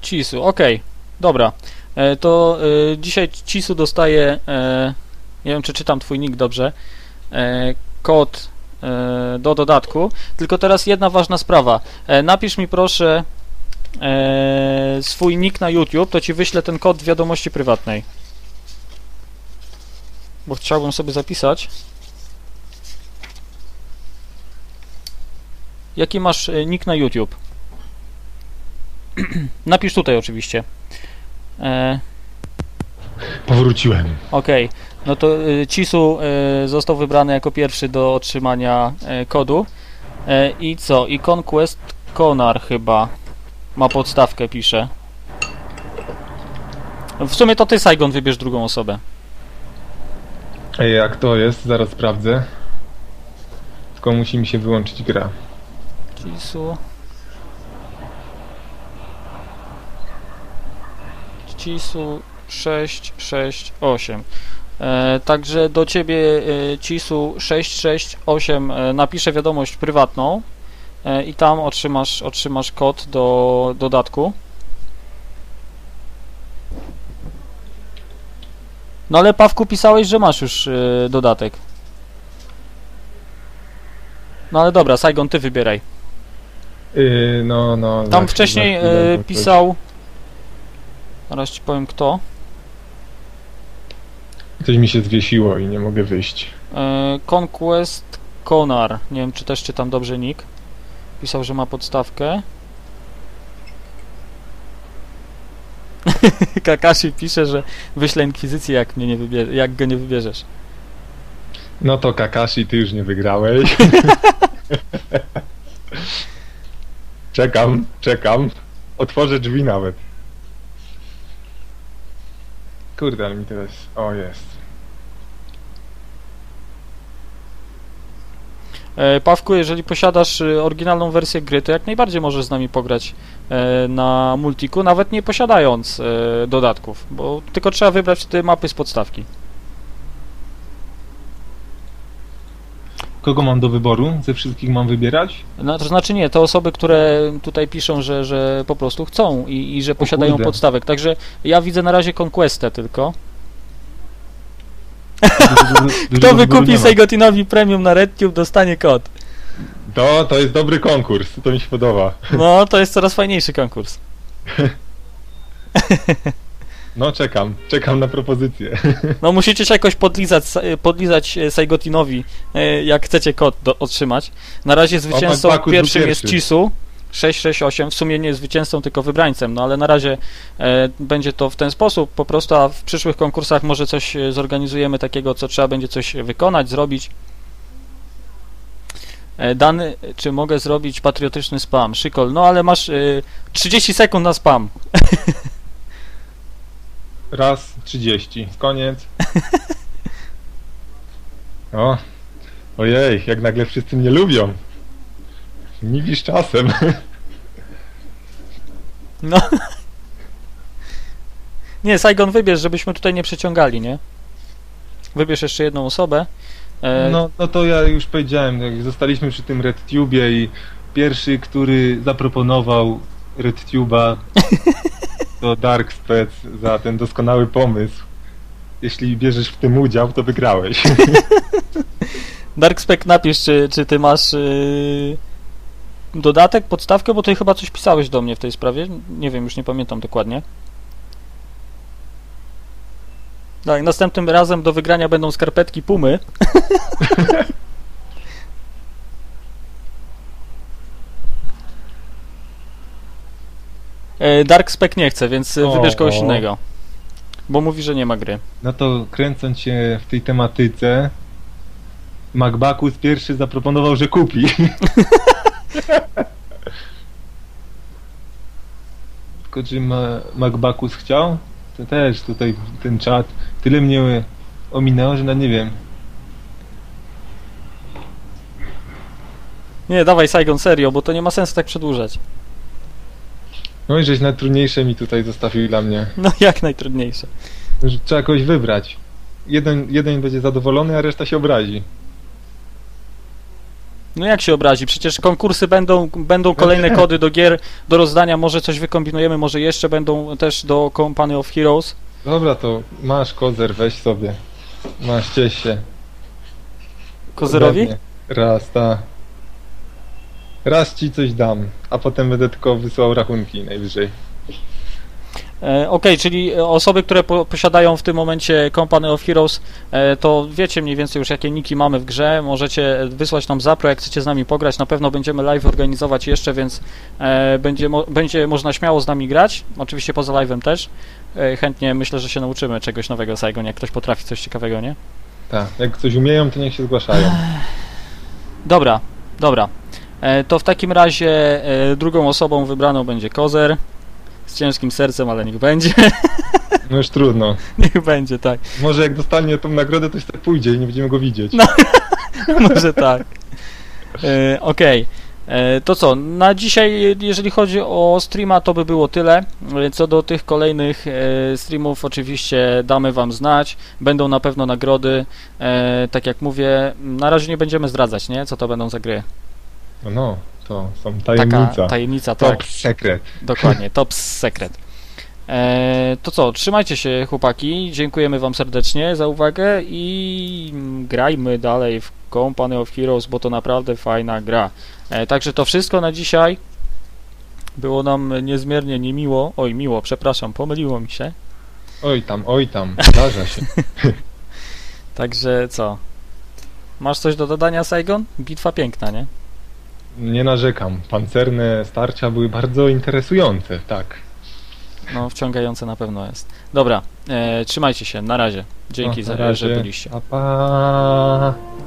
Cisu, okej, dobra. To dzisiaj Cisu dostaje, nie wiem, czy czytam twój nick dobrze, kod do dodatku. Tylko teraz jedna ważna sprawa. Napisz mi proszę swój nick na YouTube, to ci wyślę ten kod w wiadomości prywatnej. Bo chciałbym sobie zapisać. Jaki masz nick na YouTube? Napisz tutaj oczywiście. Powróciłem. Okej, no to Cisu został wybrany jako pierwszy do otrzymania kodu. I co? I Conquest Konar chyba ma podstawkę, pisze. W sumie to ty, Sajgon, wybierz drugą osobę. Jak to jest? Zaraz sprawdzę. Tylko musi mi się wyłączyć gra. Cisu 668. Także do ciebie, Cisu 668, napiszę wiadomość prywatną i tam otrzymasz kod do dodatku. No ale, Pawku, pisałeś, że masz już dodatek. No ale dobra, Sajgon, ty wybieraj. No. Tam właśnie, wcześniej pisał... Zaraz ci powiem kto. Coś mi się zwiesiło i nie mogę wyjść. Conquest Konar. Nie wiem, czy też czytam dobrze nick. Pisał, że ma podstawkę. Kakashi pisze, że wyślę inkwizycję, jak go nie wybierzesz. No to Kakashi, ty już nie wygrałeś. Czekam. Otworzę drzwi nawet. Kurde, ale mi teraz... O, jest. Pawku, jeżeli posiadasz oryginalną wersję gry, to jak najbardziej możesz z nami pograć na multiku, nawet nie posiadając dodatków, bo tylko trzeba wybrać te mapy z podstawki. Kogo mam do wyboru? Ze wszystkich mam wybierać? No, to znaczy nie, to osoby, które tutaj piszą, że po prostu chcą i że posiadają podstawek. Także ja widzę na razie Conquestę tylko. Kto wykupi Sajgotinowi premium na RedTube, dostanie kod. To jest dobry konkurs, to mi się podoba. No, to jest coraz fajniejszy konkurs. No, czekam na propozycję. No, musicie się jakoś podlizać Sajgotinowi, jak chcecie kod otrzymać. Na razie zwycięzcą pierwszym jest Cisu 668, w sumie nie jest zwycięzcą, tylko wybrańcem, no ale na razie będzie to w ten sposób, po prostu, a w przyszłych konkursach może coś zorganizujemy takiego, co trzeba będzie coś wykonać, zrobić. Dany, czy mogę zrobić patriotyczny spam? Szykol, no ale masz 30 sekund na spam. Raz, 30. Koniec. O. Ojej, jak nagle wszyscy mnie lubią. Niwisz czasem. No. Nie, Sajgon, wybierz, żebyśmy tutaj nie przeciągali, nie? Wybierz jeszcze jedną osobę. No to ja już powiedziałem, jak zostaliśmy przy tym RedTubie i pierwszy, który zaproponował RedTube'a, to Dark Spec za ten doskonały pomysł. Jeśli bierzesz w tym udział, to wygrałeś. Dark Spec, napisz, czy ty masz dodatek, podstawkę, bo ty chyba coś pisałeś do mnie w tej sprawie. Nie wiem, już nie pamiętam dokładnie. Tak, następnym razem do wygrania będą skarpetki Pumy. Dark Spec nie chce, więc wybierz kogoś innego. Bo mówi, że nie ma gry. No to kręcąc się w tej tematyce, MacBackus pierwszy zaproponował, że kupi. Tylko czy MacBackus chciał? To też tutaj ten czat tyle mnie ominęło, że no nie wiem. Nie, dawaj, Sajgon, serio, bo to nie ma sensu tak przedłużać. No i żeś najtrudniejsze mi tutaj zostawił dla mnie. No jak najtrudniejsze? Trzeba jakoś wybrać. Jeden będzie zadowolony, a reszta się obrazi. No jak się obrazi? Przecież konkursy będą kolejne kody do gier, do rozdania, może coś wykombinujemy, może jeszcze będą też do Company of Heroes. Dobra, to masz kozer, weź sobie. Masz, ciesz się. Kozerowi? Raz ci coś dam, a potem będę tylko wysyłał rachunki najwyżej. Okej, czyli osoby, które posiadają w tym momencie Company of Heroes, to wiecie mniej więcej już, jakie niki mamy w grze. Możecie wysłać nam zapro, jak chcecie z nami pograć. Na pewno będziemy live organizować jeszcze, więc będzie można śmiało z nami grać. Oczywiście poza live'em też. Chętnie, myślę, że się nauczymy czegoś nowego, Sajgon, jak ktoś potrafi coś ciekawego, nie? Tak, jak coś umieją, to niech się zgłaszają. Dobra. To w takim razie drugą osobą wybraną będzie Kozer. Z ciężkim sercem, ale niech będzie. No już trudno. Niech będzie, tak. Może jak dostanie tą nagrodę, to się tak pójdzie i nie będziemy go widzieć. No, może tak. Okej. To co, na dzisiaj, jeżeli chodzi o streama, to by było tyle. Co do tych kolejnych streamów, oczywiście damy wam znać. Będą na pewno nagrody. Tak jak mówię, na razie nie będziemy zdradzać, nie? Co to będą za gry. No, to są tajemnica. Taka tajemnica, tak. Top secret. Dokładnie, top secret. To co, trzymajcie się chłopaki. Dziękujemy wam serdecznie za uwagę i grajmy dalej w Company of Heroes, bo to naprawdę fajna gra. Także to wszystko na dzisiaj. Było nam niezmiernie niemiło. Oj, miło, przepraszam, pomyliło mi się. Oj tam, zdarza się. Także co? Masz coś do dodania, Sajgon? Bitwa piękna, nie? Nie narzekam. Pancerne starcia były bardzo interesujące, tak. No, wciągające na pewno jest. Dobra, trzymajcie się, na razie. Dzięki za to, że byliście. Pa, pa.